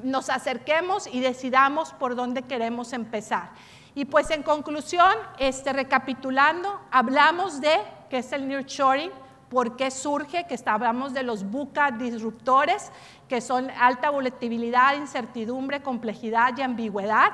nos acerquemos y decidamos por dónde queremos empezar. Y pues en conclusión, este, recapitulando, hablamos de qué es el Nearshoring, por qué surge, que hablamos de los buca disruptores, que son alta volatilidad, incertidumbre, complejidad y ambigüedad.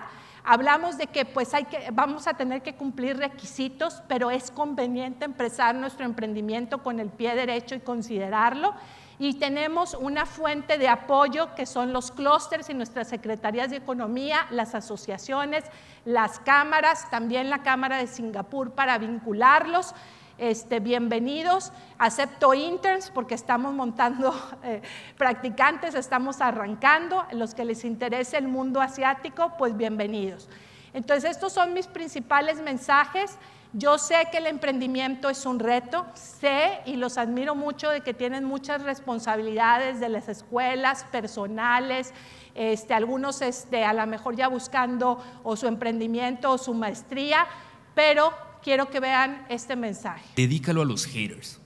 Hablamos de que, pues, hay que, vamos a tener que cumplir requisitos, pero es conveniente empezar nuestro emprendimiento con el pie derecho y considerarlo. Y tenemos una fuente de apoyo que son los clústeres y nuestras secretarías de economía, las asociaciones, las cámaras, también la Cámara de Singapur para vincularlos. Este, bienvenidos, acepto interns porque estamos montando eh, practicantes, estamos arrancando, los que les interese el mundo asiático, pues bienvenidos. Entonces, estos son mis principales mensajes. Yo sé que el emprendimiento es un reto, sé y los admiro mucho de que tienen muchas responsabilidades de las escuelas, personales, este, algunos este, a lo mejor ya buscando o su emprendimiento o su maestría, pero quiero que vean este mensaje. Dedícalo a los haters,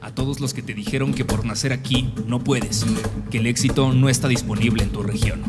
a todos los que te dijeron que por nacer aquí no puedes, que el éxito no está disponible en tu región.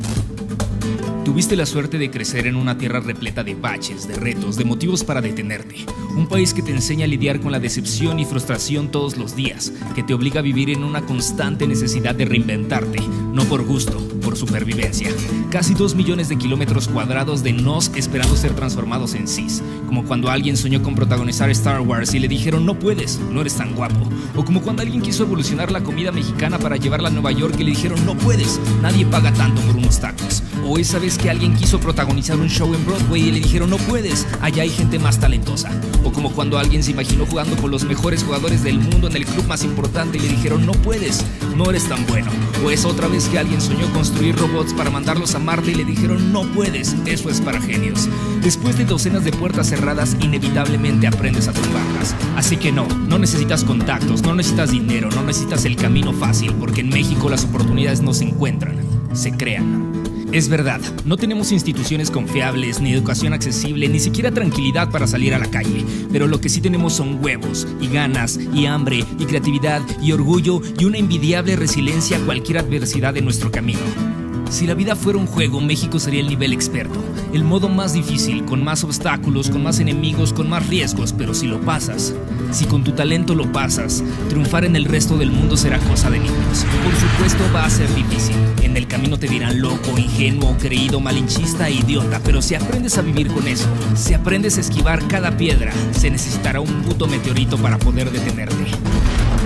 Tuviste la suerte de crecer en una tierra repleta de baches, de retos, de motivos para detenerte. Un país que te enseña a lidiar con la decepción y frustración todos los días, que te obliga a vivir en una constante necesidad de reinventarte, no por gusto, por supervivencia. Casi dos millones de kilómetros cuadrados de nos esperando ser transformados en cis. Como cuando alguien soñó con protagonizar Star Wars y le dijeron no puedes, no eres tan guapo. O como cuando alguien quiso evolucionar la comida mexicana para llevarla a Nueva York y le dijeron no puedes, nadie paga tanto por unos tacos. O esa vez que alguien quiso protagonizar un show en Broadway y le dijeron no puedes, allá hay gente más talentosa. O como cuando alguien se imaginó jugando con los mejores jugadores del mundo en el club más importante y le dijeron no puedes, no eres tan bueno. O es otra vez que alguien soñó construir robots para mandarlos a Marte y le dijeron no puedes, eso es para genios. Después de docenas de puertas cerradas, inevitablemente aprendes a tumbarlas. Así que no, no necesitas contactos, no necesitas dinero, no necesitas el camino fácil, porque en México las oportunidades no se encuentran, se crean. Es verdad, no tenemos instituciones confiables, ni educación accesible, ni siquiera tranquilidad para salir a la calle. Pero lo que sí tenemos son huevos, y ganas, y hambre, y creatividad, y orgullo, y una envidiable resiliencia a cualquier adversidad en nuestro camino. Si la vida fuera un juego, México sería el nivel experto, el modo más difícil, con más obstáculos, con más enemigos, con más riesgos, pero si lo pasas, si con tu talento lo pasas, triunfar en el resto del mundo será cosa de niños. Por supuesto va a ser difícil, en el camino te dirán loco, ingenuo, creído, malinchista e idiota, pero si aprendes a vivir con eso, si aprendes a esquivar cada piedra, se necesitará un puto meteorito para poder detenerte.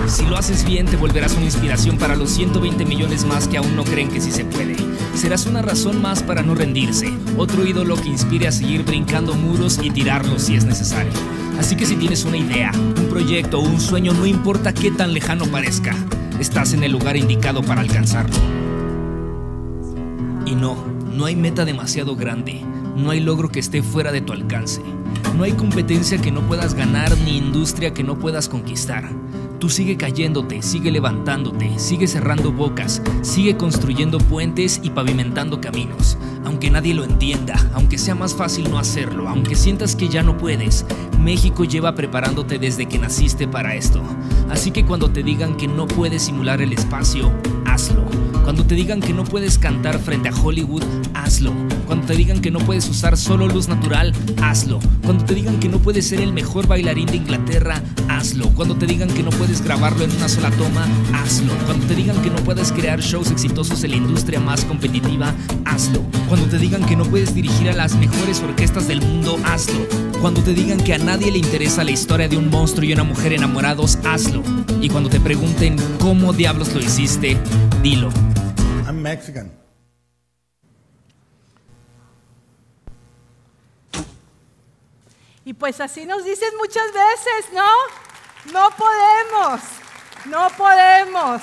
Si lo haces bien, te volverás una inspiración para los ciento veinte millones más que aún no creen que sí se puede. Serás una razón más para no rendirse, otro ídolo que inspire a seguir brincando muros y tirarlos si es necesario. Así que si tienes una idea, un proyecto o un sueño, no importa qué tan lejano parezca, estás en el lugar indicado para alcanzarlo. Y no, no hay meta demasiado grande, no hay logro que esté fuera de tu alcance, no hay competencia que no puedas ganar ni industria que no puedas conquistar. Tú sigue cayéndote, sigue levantándote, sigue cerrando bocas, sigue construyendo puentes y pavimentando caminos. Aunque nadie lo entienda, aunque sea más fácil no hacerlo, aunque sientas que ya no puedes, México lleva preparándote desde que naciste para esto. Así que cuando te digan que no puedes simular el espacio, hazlo. Cuando te digan que no puedes cantar frente a Hollywood, hazlo. Cuando te digan que no puedes usar solo luz natural, hazlo. Cuando te digan que no puedes ser el mejor bailarín de Inglaterra, hazlo. Cuando te digan que no puedes grabarlo en una sola toma, hazlo. Cuando te digan que no puedes crear shows exitosos en la industria más competitiva, hazlo. Cuando te digan que no puedes dirigir a las mejores orquestas del mundo, hazlo. Cuando te digan que a nadie le interesa la historia de un monstruo y una mujer enamorados, hazlo. Y cuando te pregunten cómo diablos lo hiciste, dilo. I'm Mexican. Y pues así nos dicen muchas veces, ¿no? No podemos, no podemos.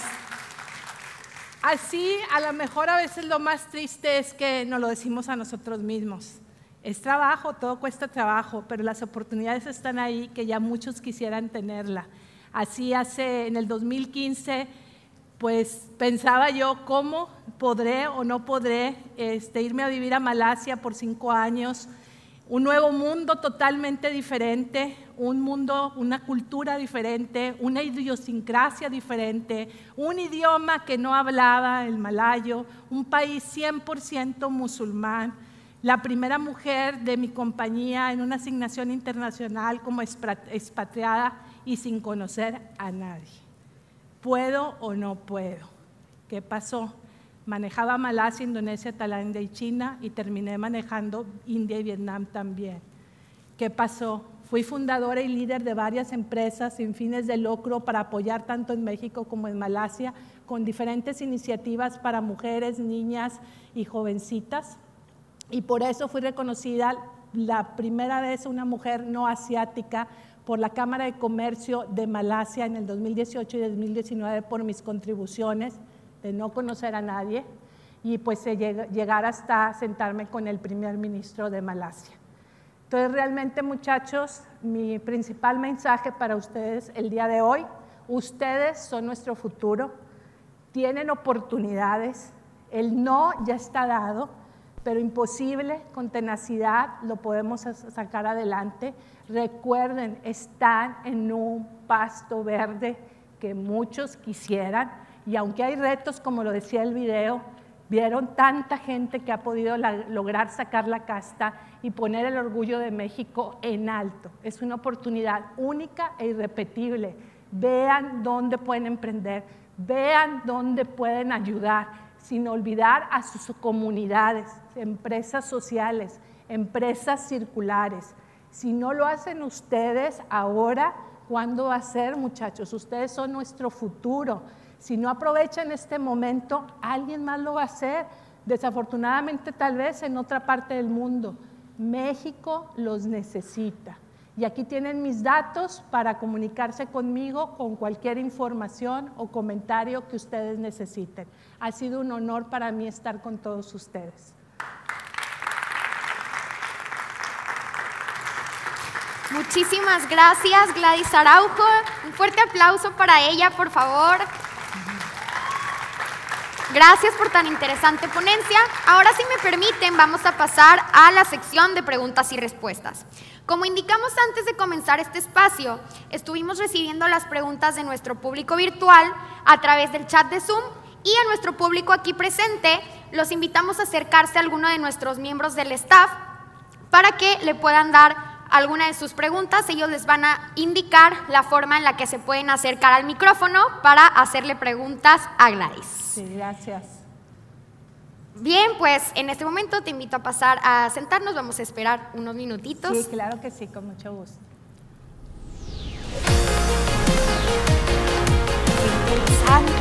Así, a lo mejor a veces lo más triste es que nos lo decimos a nosotros mismos. Es trabajo, todo cuesta trabajo, pero las oportunidades están ahí que ya muchos quisieran tenerla. Así hace, en el dos mil quince, pues pensaba yo cómo podré o no podré este, irme a vivir a Malasia por cinco años, un nuevo mundo totalmente diferente, un mundo, una cultura diferente, una idiosincrasia diferente, un idioma que no hablaba, el malayo, un país cien por ciento musulmán, la primera mujer de mi compañía en una asignación internacional como expatriada y sin conocer a nadie. ¿Puedo o no puedo? ¿Qué pasó? Manejaba Malasia, Indonesia, Tailandia y China y terminé manejando India y Vietnam también. ¿Qué pasó? Fui fundadora y líder de varias empresas sin fines de lucro para apoyar tanto en México como en Malasia con diferentes iniciativas para mujeres, niñas y jovencitas. Y por eso fui reconocida la primera vez una mujer no asiática por la Cámara de Comercio de Malasia en el dos mil dieciocho y dos mil diecinueve por mis contribuciones de no conocer a nadie y pues llegar hasta sentarme con el primer ministro de Malasia. Entonces realmente muchachos, mi principal mensaje para ustedes el día de hoy, ustedes son nuestro futuro, tienen oportunidades, el no ya está dado, pero imposible, con tenacidad lo podemos sacar adelante. Recuerden, están en un pasto verde que muchos quisieran, y aunque hay retos, como lo decía el video, vieron tanta gente que ha podido la, lograr sacar la casta y poner el orgullo de México en alto. Es una oportunidad única e irrepetible. Vean dónde pueden emprender, vean dónde pueden ayudar. sin olvidar a sus comunidades, empresas sociales, empresas circulares. Si no lo hacen ustedes ahora, ¿cuándo va a ser, muchachos? Ustedes son nuestro futuro. Si no aprovechan este momento, alguien más lo va a hacer. Desafortunadamente, tal vez en otra parte del mundo. México los necesita. Y aquí tienen mis datos para comunicarse conmigo con cualquier información o comentario que ustedes necesiten. Ha sido un honor para mí estar con todos ustedes. Muchísimas gracias, Gladys Araujo. Un fuerte aplauso para ella, por favor. Gracias por tan interesante ponencia. Ahora, si me permiten, vamos a pasar a la sección de preguntas y respuestas. Como indicamos antes de comenzar este espacio, estuvimos recibiendo las preguntas de nuestro público virtual a través del chat de Zoom y a nuestro público aquí presente. Los invitamos a acercarse a alguno de nuestros miembros del staff para que le puedan dar alguna de sus preguntas. Ellos les van a indicar la forma en la que se pueden acercar al micrófono para hacerle preguntas a Gladys. Sí, gracias. Bien, pues en este momento te invito a pasar a sentarnos. Vamos a esperar unos minutitos. Sí, claro que sí, con mucho gusto. Interesante.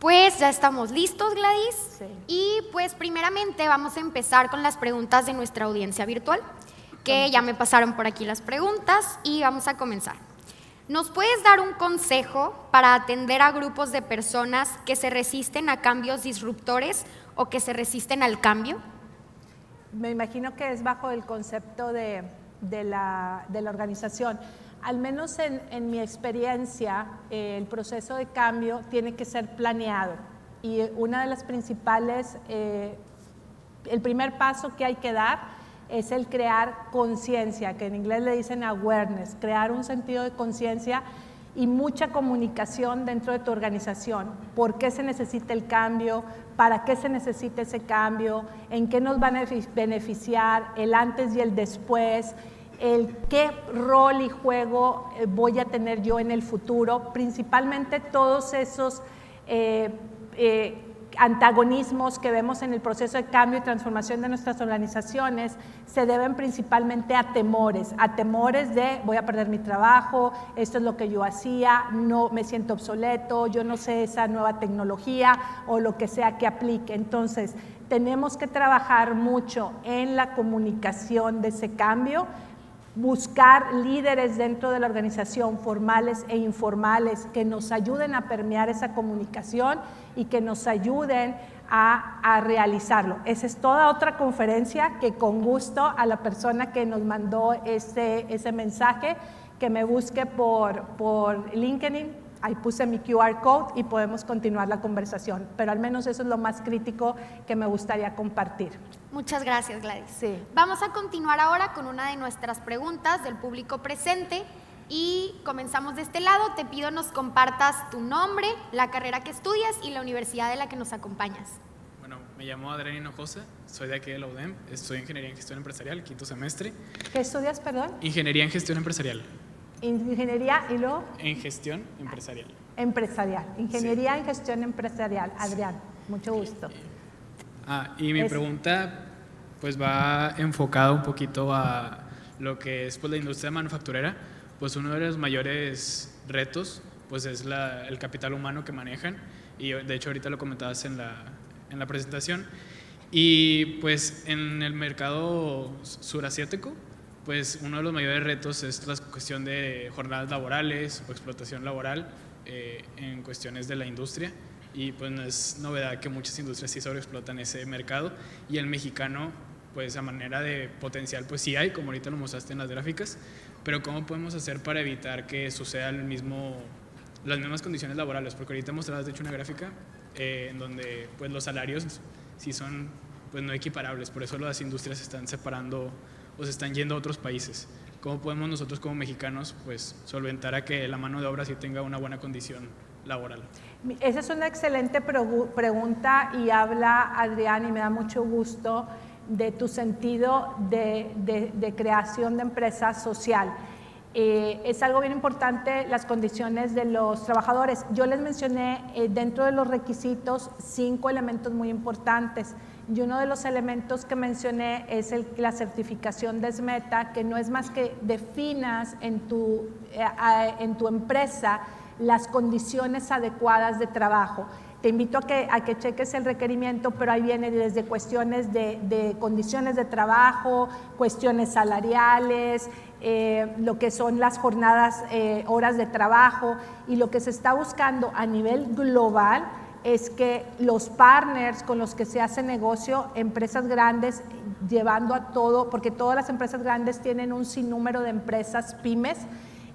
Pues ya estamos listos, Gladys, sí. Y pues primeramente vamos a empezar con las preguntas de nuestra audiencia virtual, que ya me pasaron por aquí las preguntas y vamos a comenzar. ¿Nos puedes dar un consejo para atender a grupos de personas que se resisten a cambios disruptores o que se resisten al cambio? Me imagino que es bajo el concepto de, de, la, de la organización. Al menos en, en mi experiencia, eh, el proceso de cambio tiene que ser planeado y una de las principales, eh, el primer paso que hay que dar es el crear conciencia, que en inglés le dicen awareness, crear un sentido de conciencia y mucha comunicación dentro de tu organización. ¿Por qué se necesita el cambio? ¿Para qué se necesita ese cambio? ¿En qué nos van a beneficiar? El antes y el después. El qué rol y juego voy a tener yo en el futuro, principalmente todos esos eh, eh, antagonismos que vemos en el proceso de cambio y transformación de nuestras organizaciones se deben principalmente a temores, a temores de voy a perder mi trabajo, esto es lo que yo hacía, no me siento obsoleto, yo no sé esa nueva tecnología o lo que sea que aplique. Entonces, tenemos que trabajar mucho en la comunicación de ese cambio, buscar líderes dentro de la organización, formales e informales, que nos ayuden a permear esa comunicación y que nos ayuden a, a realizarlo. Esa es toda otra conferencia que con gusto a la persona que nos mandó ese, ese mensaje, que me busque por, por LinkedIn, ahí puse mi Q R code y podemos continuar la conversación. Pero al menos eso es lo más crítico que me gustaría compartir. Muchas gracias, Gladys. Sí. Vamos a continuar ahora con una de nuestras preguntas del público presente y comenzamos de este lado. Te pido nos compartas tu nombre, la carrera que estudias y la universidad de la que nos acompañas. Bueno, me llamo Adrián Hinojosa, soy de aquí de la U D E M, estudio Ingeniería en Gestión Empresarial, quinto semestre. ¿Qué estudias, perdón? Ingeniería en Gestión Empresarial. Ingeniería y luego... En gestión empresarial. Empresarial. Ingeniería sí. En gestión empresarial. Adrián, sí. Mucho gusto. Ah, y mi es... pregunta pues va enfocada un poquito a lo que es pues, la industria manufacturera. Pues uno de los mayores retos pues, es la, el capital humano que manejan. Y de hecho ahorita lo comentabas en la, en la presentación. Y pues en el mercado surasiático, pues uno de los mayores retos es la cuestión de jornadas laborales o explotación laboral eh, en cuestiones de la industria y pues no es novedad que muchas industrias sí sobreexplotan ese mercado y el mexicano pues a manera de potencial pues sí hay, como ahorita lo mostraste en las gráficas, pero ¿cómo podemos hacer para evitar que suceda el mismo, las mismas condiciones laborales? Porque ahorita mostrabas de hecho una gráfica eh, en donde pues los salarios sí son pues no equiparables, por eso las industrias se están separando o se están yendo a otros países. ¿Cómo podemos nosotros como mexicanos pues solventar a que la mano de obra sí tenga una buena condición laboral? Esa es una excelente pregunta y habla, Adrián, y me da mucho gusto de tu sentido de, de, de creación de empresa social. Eh, es algo bien importante las condiciones de los trabajadores. Yo les mencioné eh, dentro de los requisitos cinco elementos muy importantes, y uno de los elementos que mencioné es el, la certificación de SMETA, que no es más que definas en tu, eh, en tu empresa las condiciones adecuadas de trabajo. Te invito a que, a que cheques el requerimiento, pero ahí viene desde cuestiones de, de condiciones de trabajo, cuestiones salariales, eh, lo que son las jornadas, eh, horas de trabajo, y lo que se está buscando a nivel global es que los partners con los que se hace negocio, empresas grandes, llevando a todo, porque todas las empresas grandes tienen un sinnúmero de empresas pymes,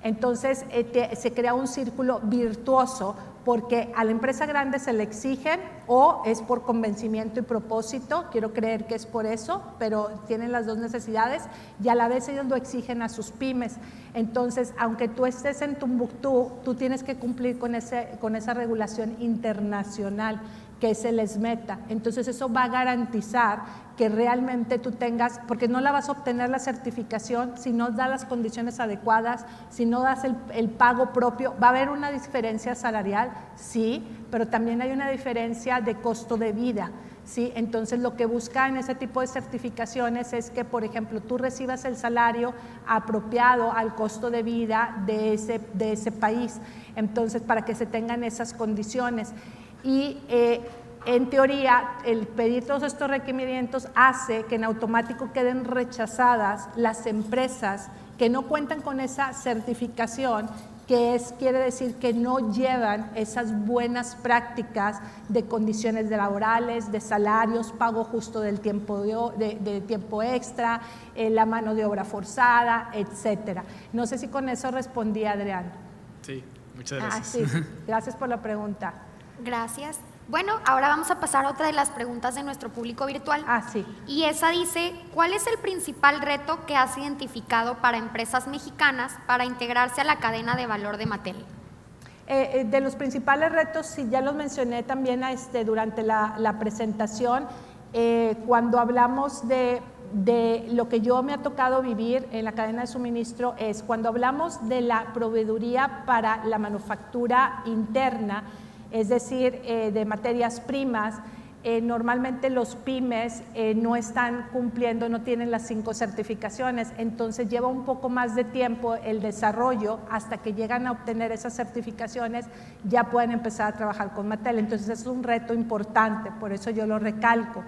entonces eh, te, se crea un círculo virtuoso, porque a la empresa grande se le exigen, o es por convencimiento y propósito, quiero creer que es por eso, pero tienen las dos necesidades, y a la vez ellos lo exigen a sus pymes. Entonces, aunque tú estés en Tumbuctú, tú tienes que cumplir con, ese, con esa regulación internacional que se les meta. Entonces, eso va a garantizar que realmente tú tengas, porque no la vas a obtener la certificación si no das las condiciones adecuadas, si no das el, el pago propio. Va a haber una diferencia salarial, sí, pero también hay una diferencia de costo de vida, ¿sí? Entonces, lo que busca en ese tipo de certificaciones es que, por ejemplo, tú recibas el salario apropiado al costo de vida de ese, de ese país, entonces, para que se tengan esas condiciones. Y eh, en teoría, el pedir todos estos requerimientos hace que en automático queden rechazadas las empresas que no cuentan con esa certificación, que es, quiere decir que no llevan esas buenas prácticas de condiciones laborales, de salarios, pago justo del tiempo, de, de, de tiempo extra, eh, la mano de obra forzada, etcétera. No sé si con eso respondí, Adrián. Sí, muchas gracias. Ah, sí. Gracias por la pregunta. Gracias. Bueno, ahora vamos a pasar a otra de las preguntas de nuestro público virtual. Ah, sí. Y esa dice, ¿cuál es el principal reto que has identificado para empresas mexicanas para integrarse a la cadena de valor de Mattel? Eh, eh, de los principales retos, sí, ya los mencioné también este, durante la, la presentación, eh, cuando hablamos de, de lo que yo me ha tocado vivir en la cadena de suministro, es cuando hablamos de la proveeduría para la manufactura interna, es decir, eh, de materias primas, eh, normalmente los pymes eh, no están cumpliendo, no tienen las cinco certificaciones, entonces lleva un poco más de tiempo el desarrollo hasta que llegan a obtener esas certificaciones, ya pueden empezar a trabajar con Mattel, entonces es un reto importante, por eso yo lo recalco.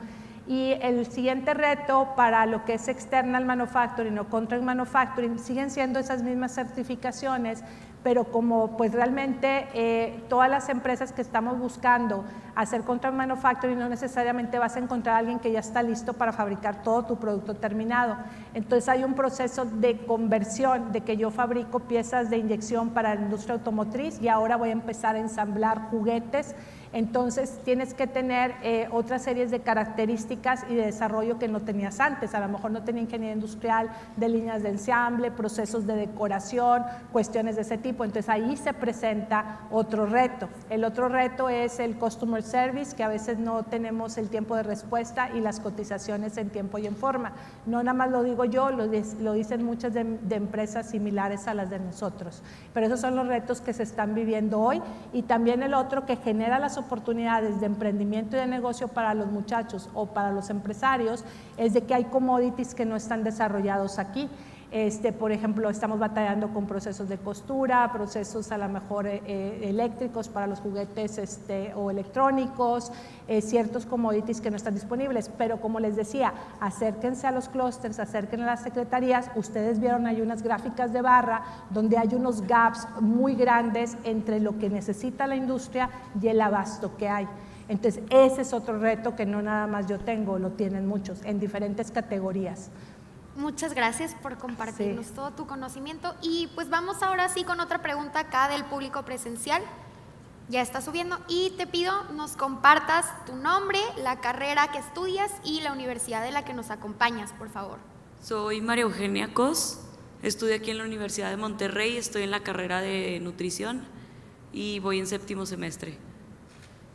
Y el siguiente reto para lo que es external manufacturing o contract manufacturing siguen siendo esas mismas certificaciones, pero como pues realmente eh, todas las empresas que estamos buscando hacer contract manufacturing, no necesariamente vas a encontrar a alguien que ya está listo para fabricar todo tu producto terminado. Entonces hay un proceso de conversión, de que yo fabrico piezas de inyección para la industria automotriz y ahora voy a empezar a ensamblar juguetes. Entonces tienes que tener eh, otras series de características y de desarrollo que no tenías antes. A lo mejor no tenía ingeniería industrial de líneas de ensamble, procesos de decoración, cuestiones de ese tipo. Entonces ahí se presenta otro reto. El otro reto es el customer service, que a veces no tenemos el tiempo de respuesta y las cotizaciones en tiempo y en forma. No nada más lo digo yo, lo, lo dicen muchas de, de empresas similares a las de nosotros. Pero esos son los retos que se están viviendo hoy, y también el otro que genera las oportunidades de emprendimiento y de negocio para los muchachos o para los empresarios es de que hay commodities que no están desarrollados aquí. Este, por ejemplo, estamos batallando con procesos de costura, procesos a lo mejor eh, eléctricos para los juguetes este, o electrónicos, eh, ciertos commodities que no están disponibles. Pero como les decía, acérquense a los clústeres, acérquense a las secretarías. Ustedes vieron, hay unas gráficas de barra donde hay unos gaps muy grandes entre lo que necesita la industria y el abasto que hay. Entonces, ese es otro reto que no nada más yo tengo, lo tienen muchos en diferentes categorías. Muchas gracias por compartirnos sí. todo tu conocimiento. Y pues vamos ahora sí con otra pregunta acá del público presencial. Ya está subiendo y te pido nos compartas tu nombre, la carrera que estudias y la universidad de la que nos acompañas, por favor. Soy María Eugenia Cos, estudio aquí en la Universidad de Monterrey, estoy en la carrera de nutrición y voy en séptimo semestre.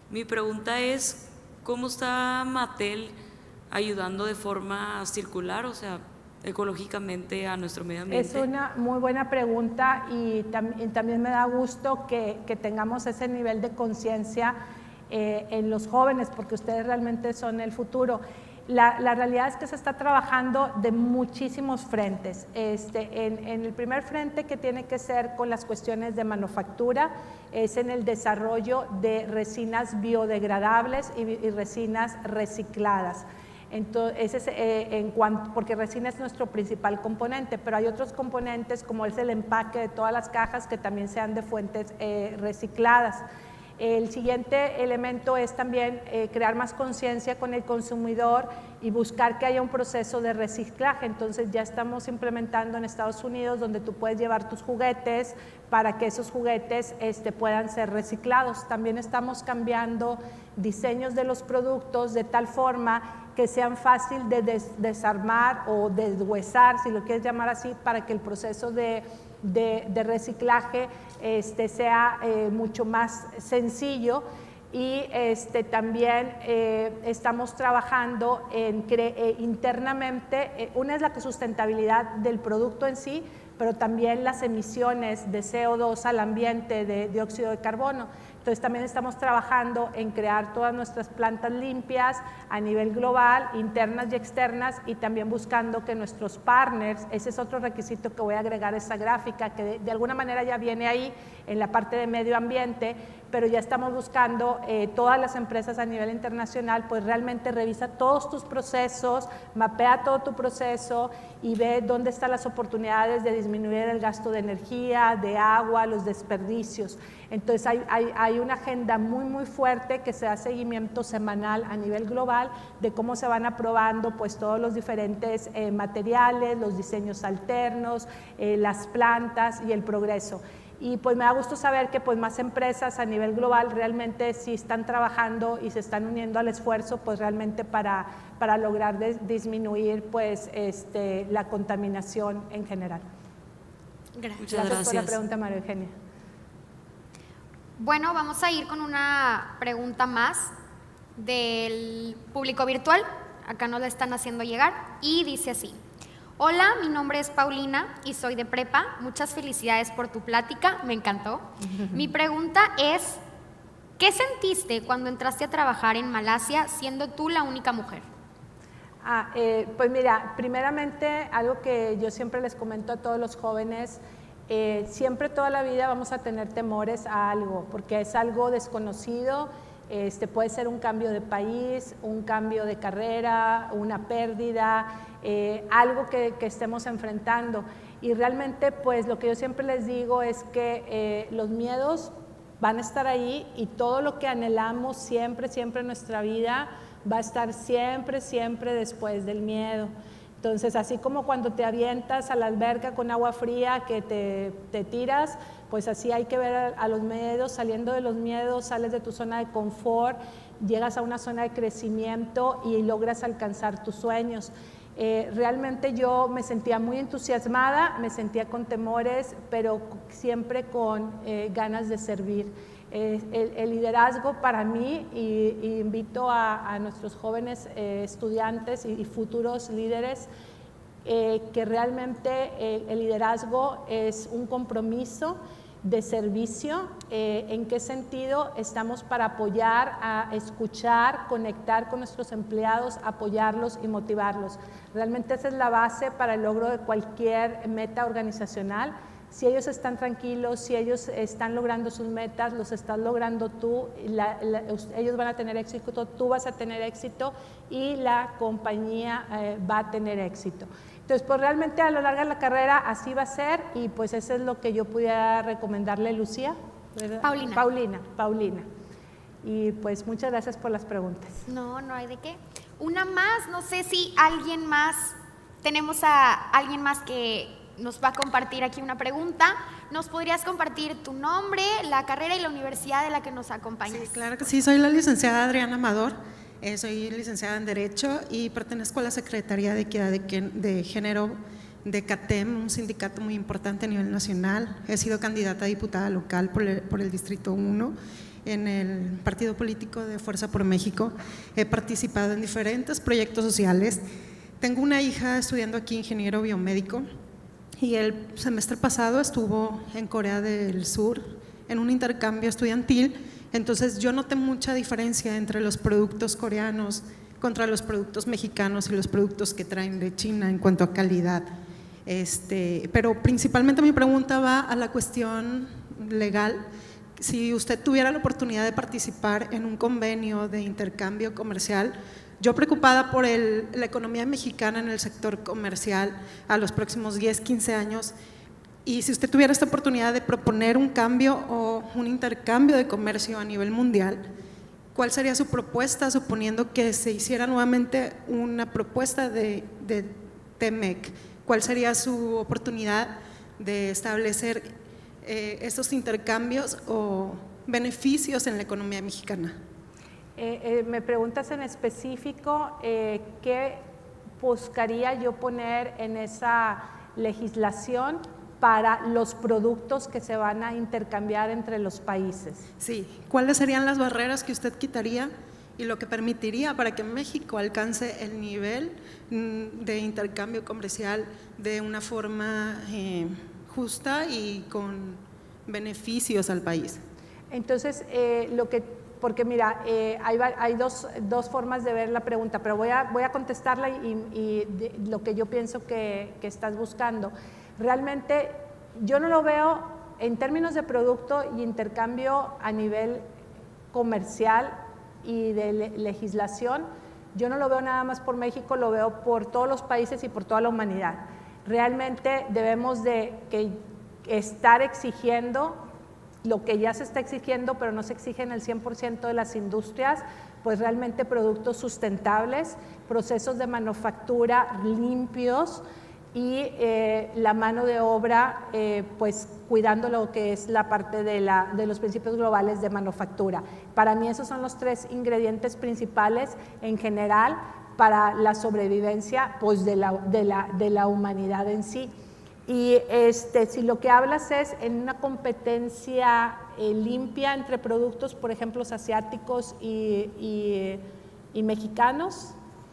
Mi pregunta es, ¿cómo está Mattel ayudando de forma circular, o sea, ecológicamente a nuestro medio ambiente? Es una muy buena pregunta y, tam y también me da gusto que, que tengamos ese nivel de conciencia eh, en los jóvenes, porque ustedes realmente son el futuro. La, la realidad es que se está trabajando de muchísimos frentes. Este, en, en el primer frente, que tiene que ser con las cuestiones de manufactura, es en el desarrollo de resinas biodegradables y, y resinas recicladas. Entonces, ese, eh, en cuanto, porque resina es nuestro principal componente, pero hay otros componentes como es el empaque de todas las cajas que también sean de fuentes eh, recicladas. El siguiente elemento es también eh, crear más conciencia con el consumidor y buscar que haya un proceso de reciclaje. Entonces, ya estamos implementando en Estados Unidos donde tú puedes llevar tus juguetes para que esos juguetes este, puedan ser reciclados. También estamos cambiando diseños de los productos de tal forma que sean fácil de des desarmar o deshuesar, si lo quieres llamar así, para que el proceso de, de, de reciclaje este, sea eh, mucho más sencillo. Y este, también eh, estamos trabajando en cre eh, internamente, eh, una es la sustentabilidad del producto en sí, pero también las emisiones de C O dos al ambiente de dióxido de carbono. Entonces, también estamos trabajando en crear todas nuestras plantas limpias a nivel global, internas y externas, y también buscando que nuestros partners, ese es otro requisito que voy a agregar a esa gráfica, que de, de alguna manera ya viene ahí en la parte de medio ambiente, pero ya estamos buscando eh, todas las empresas a nivel internacional, pues realmente revisa todos tus procesos, mapea todo tu proceso y ve dónde están las oportunidades de disminuir el gasto de energía, de agua, los desperdicios. Entonces, hay, hay, hay una agenda muy, muy fuerte que se da seguimiento semanal a nivel global de cómo se van aprobando pues, todos los diferentes eh, materiales, los diseños alternos, eh, las plantas y el progreso. Y pues me da gusto saber que pues, más empresas a nivel global realmente sí están trabajando y se están uniendo al esfuerzo pues, realmente para, para lograr disminuir pues, este, la contaminación en general. Gracias. Muchas gracias, gracias por la pregunta, María Eugenia. Bueno, vamos a ir con una pregunta más del público virtual. Acá nos la están haciendo llegar y dice así. Hola, mi nombre es Paulina y soy de prepa. Muchas felicidades por tu plática, me encantó. Mi pregunta es, ¿qué sentiste cuando entraste a trabajar en Malasia siendo tú la única mujer? Ah, eh, pues mira, primeramente algo que yo siempre les comento a todos los jóvenes, Eh, siempre toda la vida vamos a tener temores a algo, porque es algo desconocido, este, puede ser un cambio de país, un cambio de carrera, una pérdida, eh, algo que, que estemos enfrentando. Y realmente, pues lo que yo siempre les digo es que eh, los miedos van a estar ahí y todo lo que anhelamos siempre, siempre en nuestra vida va a estar siempre, siempre después del miedo. Entonces, así como cuando te avientas a la alberca con agua fría que te, te tiras, pues así hay que ver a, a los miedos, saliendo de los miedos, sales de tu zona de confort, llegas a una zona de crecimiento y logras alcanzar tus sueños. Eh, realmente yo me sentía muy entusiasmada, me sentía con temores, pero siempre con eh, ganas de servir. Eh, el, el liderazgo para mí, y, y invito a, a nuestros jóvenes eh, estudiantes y, y futuros líderes, eh, que realmente eh, el liderazgo es un compromiso de servicio. Eh, ¿en qué sentido? Estamos para apoyar, a escuchar, conectar con nuestros empleados, apoyarlos y motivarlos. Realmente esa es la base para el logro de cualquier meta organizacional. Si ellos están tranquilos, si ellos están logrando sus metas, los estás logrando tú, la, la, ellos van a tener éxito, tú vas a tener éxito y la compañía eh, va a tener éxito. Entonces, pues realmente a lo largo de la carrera así va a ser y pues eso es lo que yo pudiera recomendarle, Lucía. ¿Verdad? Paulina. Paulina, Paulina. Y pues muchas gracias por las preguntas. No, no hay de qué. Una más, no sé si alguien más, tenemos a alguien más que nos va a compartir aquí una pregunta. ¿nos podrías compartir tu nombre, la carrera y la universidad de la que nos acompañas? Sí, claro que sí. Soy la licenciada Adriana Amador. Eh, soy licenciada en Derecho y pertenezco a la Secretaría de Equidad de, de Género de CATEM, un sindicato muy importante a nivel nacional. He sido candidata a diputada local por el, por el Distrito uno en el Partido Político de Fuerza por México. He participado en diferentes proyectos sociales. Tengo una hija estudiando aquí ingeniero biomédico y el semestre pasado estuvo en Corea del Sur en un intercambio estudiantil. Entonces yo noté mucha diferencia entre los productos coreanos contra los productos mexicanos y los productos que traen de China en cuanto a calidad. Este, pero principalmente mi pregunta va a la cuestión legal. Si usted tuviera la oportunidad de participar en un convenio de intercambio comercial, yo preocupada por el, la economía mexicana en el sector comercial a los próximos diez, quince años, y si usted tuviera esta oportunidad de proponer un cambio o un intercambio de comercio a nivel mundial, ¿cuál sería su propuesta, suponiendo que se hiciera nuevamente una propuesta de, de T M E C? ¿Cuál sería su oportunidad de establecer eh, estos intercambios o beneficios en la economía mexicana? Eh, eh, me preguntas en específico eh, qué buscaría yo poner en esa legislación para los productos que se van a intercambiar entre los países. Sí, ¿cuáles serían las barreras que usted quitaría y lo que permitiría para que México alcance el nivel de intercambio comercial de una forma eh, justa y con beneficios al país? Entonces, eh, lo que, porque mira, eh, hay, hay dos, dos formas de ver la pregunta, pero voy a, voy a contestarla y, y de, lo que yo pienso que, que estás buscando. Realmente yo no lo veo en términos de producto y intercambio a nivel comercial y de le- legislación, yo no lo veo nada más por México, lo veo por todos los países y por toda la humanidad. Realmente debemos de que estar exigiendo lo que ya se está exigiendo, pero no se exige en el cien por ciento de las industrias, pues realmente productos sustentables, procesos de manufactura limpios, y eh, la mano de obra, eh, pues cuidando lo que es la parte de, la, de los principios globales de manufactura. Para mí esos son los tres ingredientes principales en general para la sobrevivencia pues, de, la, de, la, de la humanidad en sí. Y este, si lo que hablas es en una competencia eh, limpia entre productos, por ejemplo, los asiáticos y, y, y mexicanos,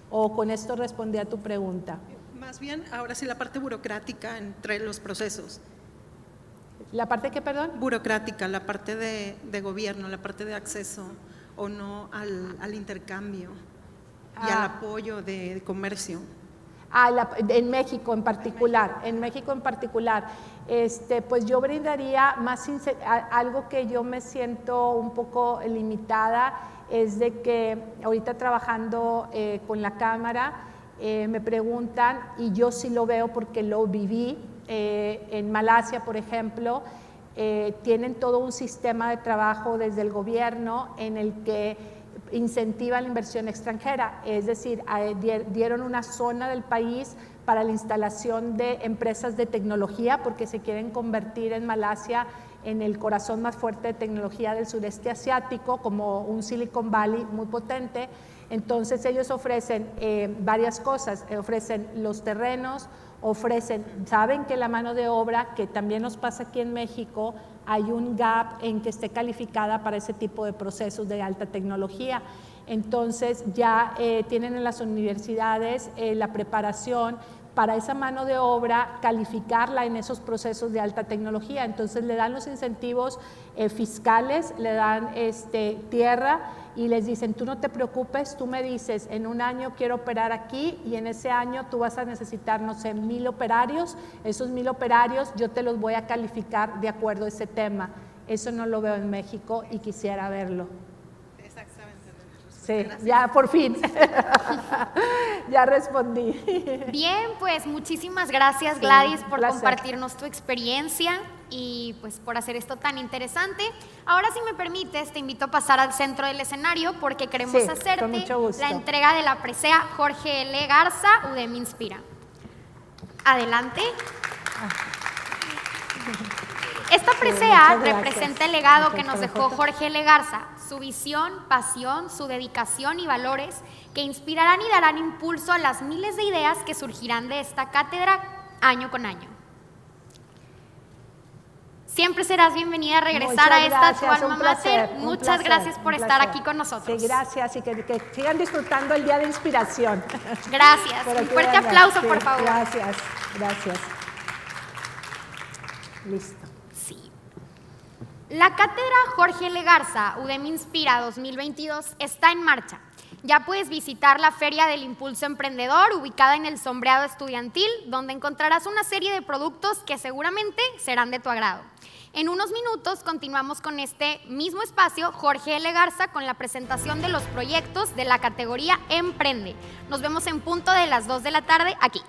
o con esto respondí a tu pregunta. Más bien, ahora sí, la parte burocrática entre los procesos. ¿La parte qué, perdón? Burocrática, la parte de, de gobierno, la parte de acceso o no al, al intercambio ah. y al apoyo de, de comercio. Ah, la, en México en particular, en México en particular. Este, pues yo brindaría más, algo que yo me siento un poco limitada es de que ahorita trabajando eh, con la Cámara, Eh, me preguntan y yo sí lo veo porque lo viví eh, en Malasia, por ejemplo, eh, tienen todo un sistema de trabajo desde el gobierno en el que incentiva la inversión extranjera, es decir, dieron una zona del país para la instalación de empresas de tecnología porque se quieren convertir en Malasia en el corazón más fuerte de tecnología del sureste asiático, como un Silicon Valley muy potente. Entonces ellos ofrecen eh, varias cosas, eh, ofrecen los terrenos, ofrecen, saben que la mano de obra, que también nos pasa aquí en México, hay un gap en que esté calificada para ese tipo de procesos de alta tecnología. Entonces ya eh, tienen en las universidades eh, la preparación para esa mano de obra, calificarla en esos procesos de alta tecnología. Entonces le dan los incentivos eh, fiscales, le dan este, tierra y les dicen, tú no te preocupes, tú me dices, en un año quiero operar aquí y en ese año tú vas a necesitar, no sé, mil operarios, esos mil operarios yo te los voy a calificar de acuerdo a ese tema. Eso no lo veo en México y quisiera verlo. Sí, ya por fin, ya respondí. Bien, pues muchísimas gracias Gladys sí, por placer. compartirnos tu experiencia y pues por hacer esto tan interesante. Ahora si me permites te invito a pasar al centro del escenario porque queremos sí, hacerte la entrega de la presea Jorge L. Garza, UDEM Inspira. Adelante. Ah. Esta presea representa el legado que nos dejó Jorge Legarza, su visión, pasión, su dedicación y valores que inspirarán y darán impulso a las miles de ideas que surgirán de esta cátedra año con año. Siempre serás bienvenida a regresar a esta tu alma mater. Muchas gracias por estar aquí con nosotros. Sí, gracias y que, que sigan disfrutando el Día de Inspiración. Gracias. Un fuerte aplauso, por favor. Gracias, gracias. Listo. Sí. La Cátedra Jorge Legarza, UDEM Inspira dos mil veintidós, está en marcha. Ya puedes visitar la Feria del Impulso Emprendedor, ubicada en el Sombreado Estudiantil, donde encontrarás una serie de productos que seguramente serán de tu agrado. En unos minutos continuamos con este mismo espacio, Jorge Legarza, con la presentación de los proyectos de la categoría Emprende. Nos vemos en punto de las dos de la tarde aquí.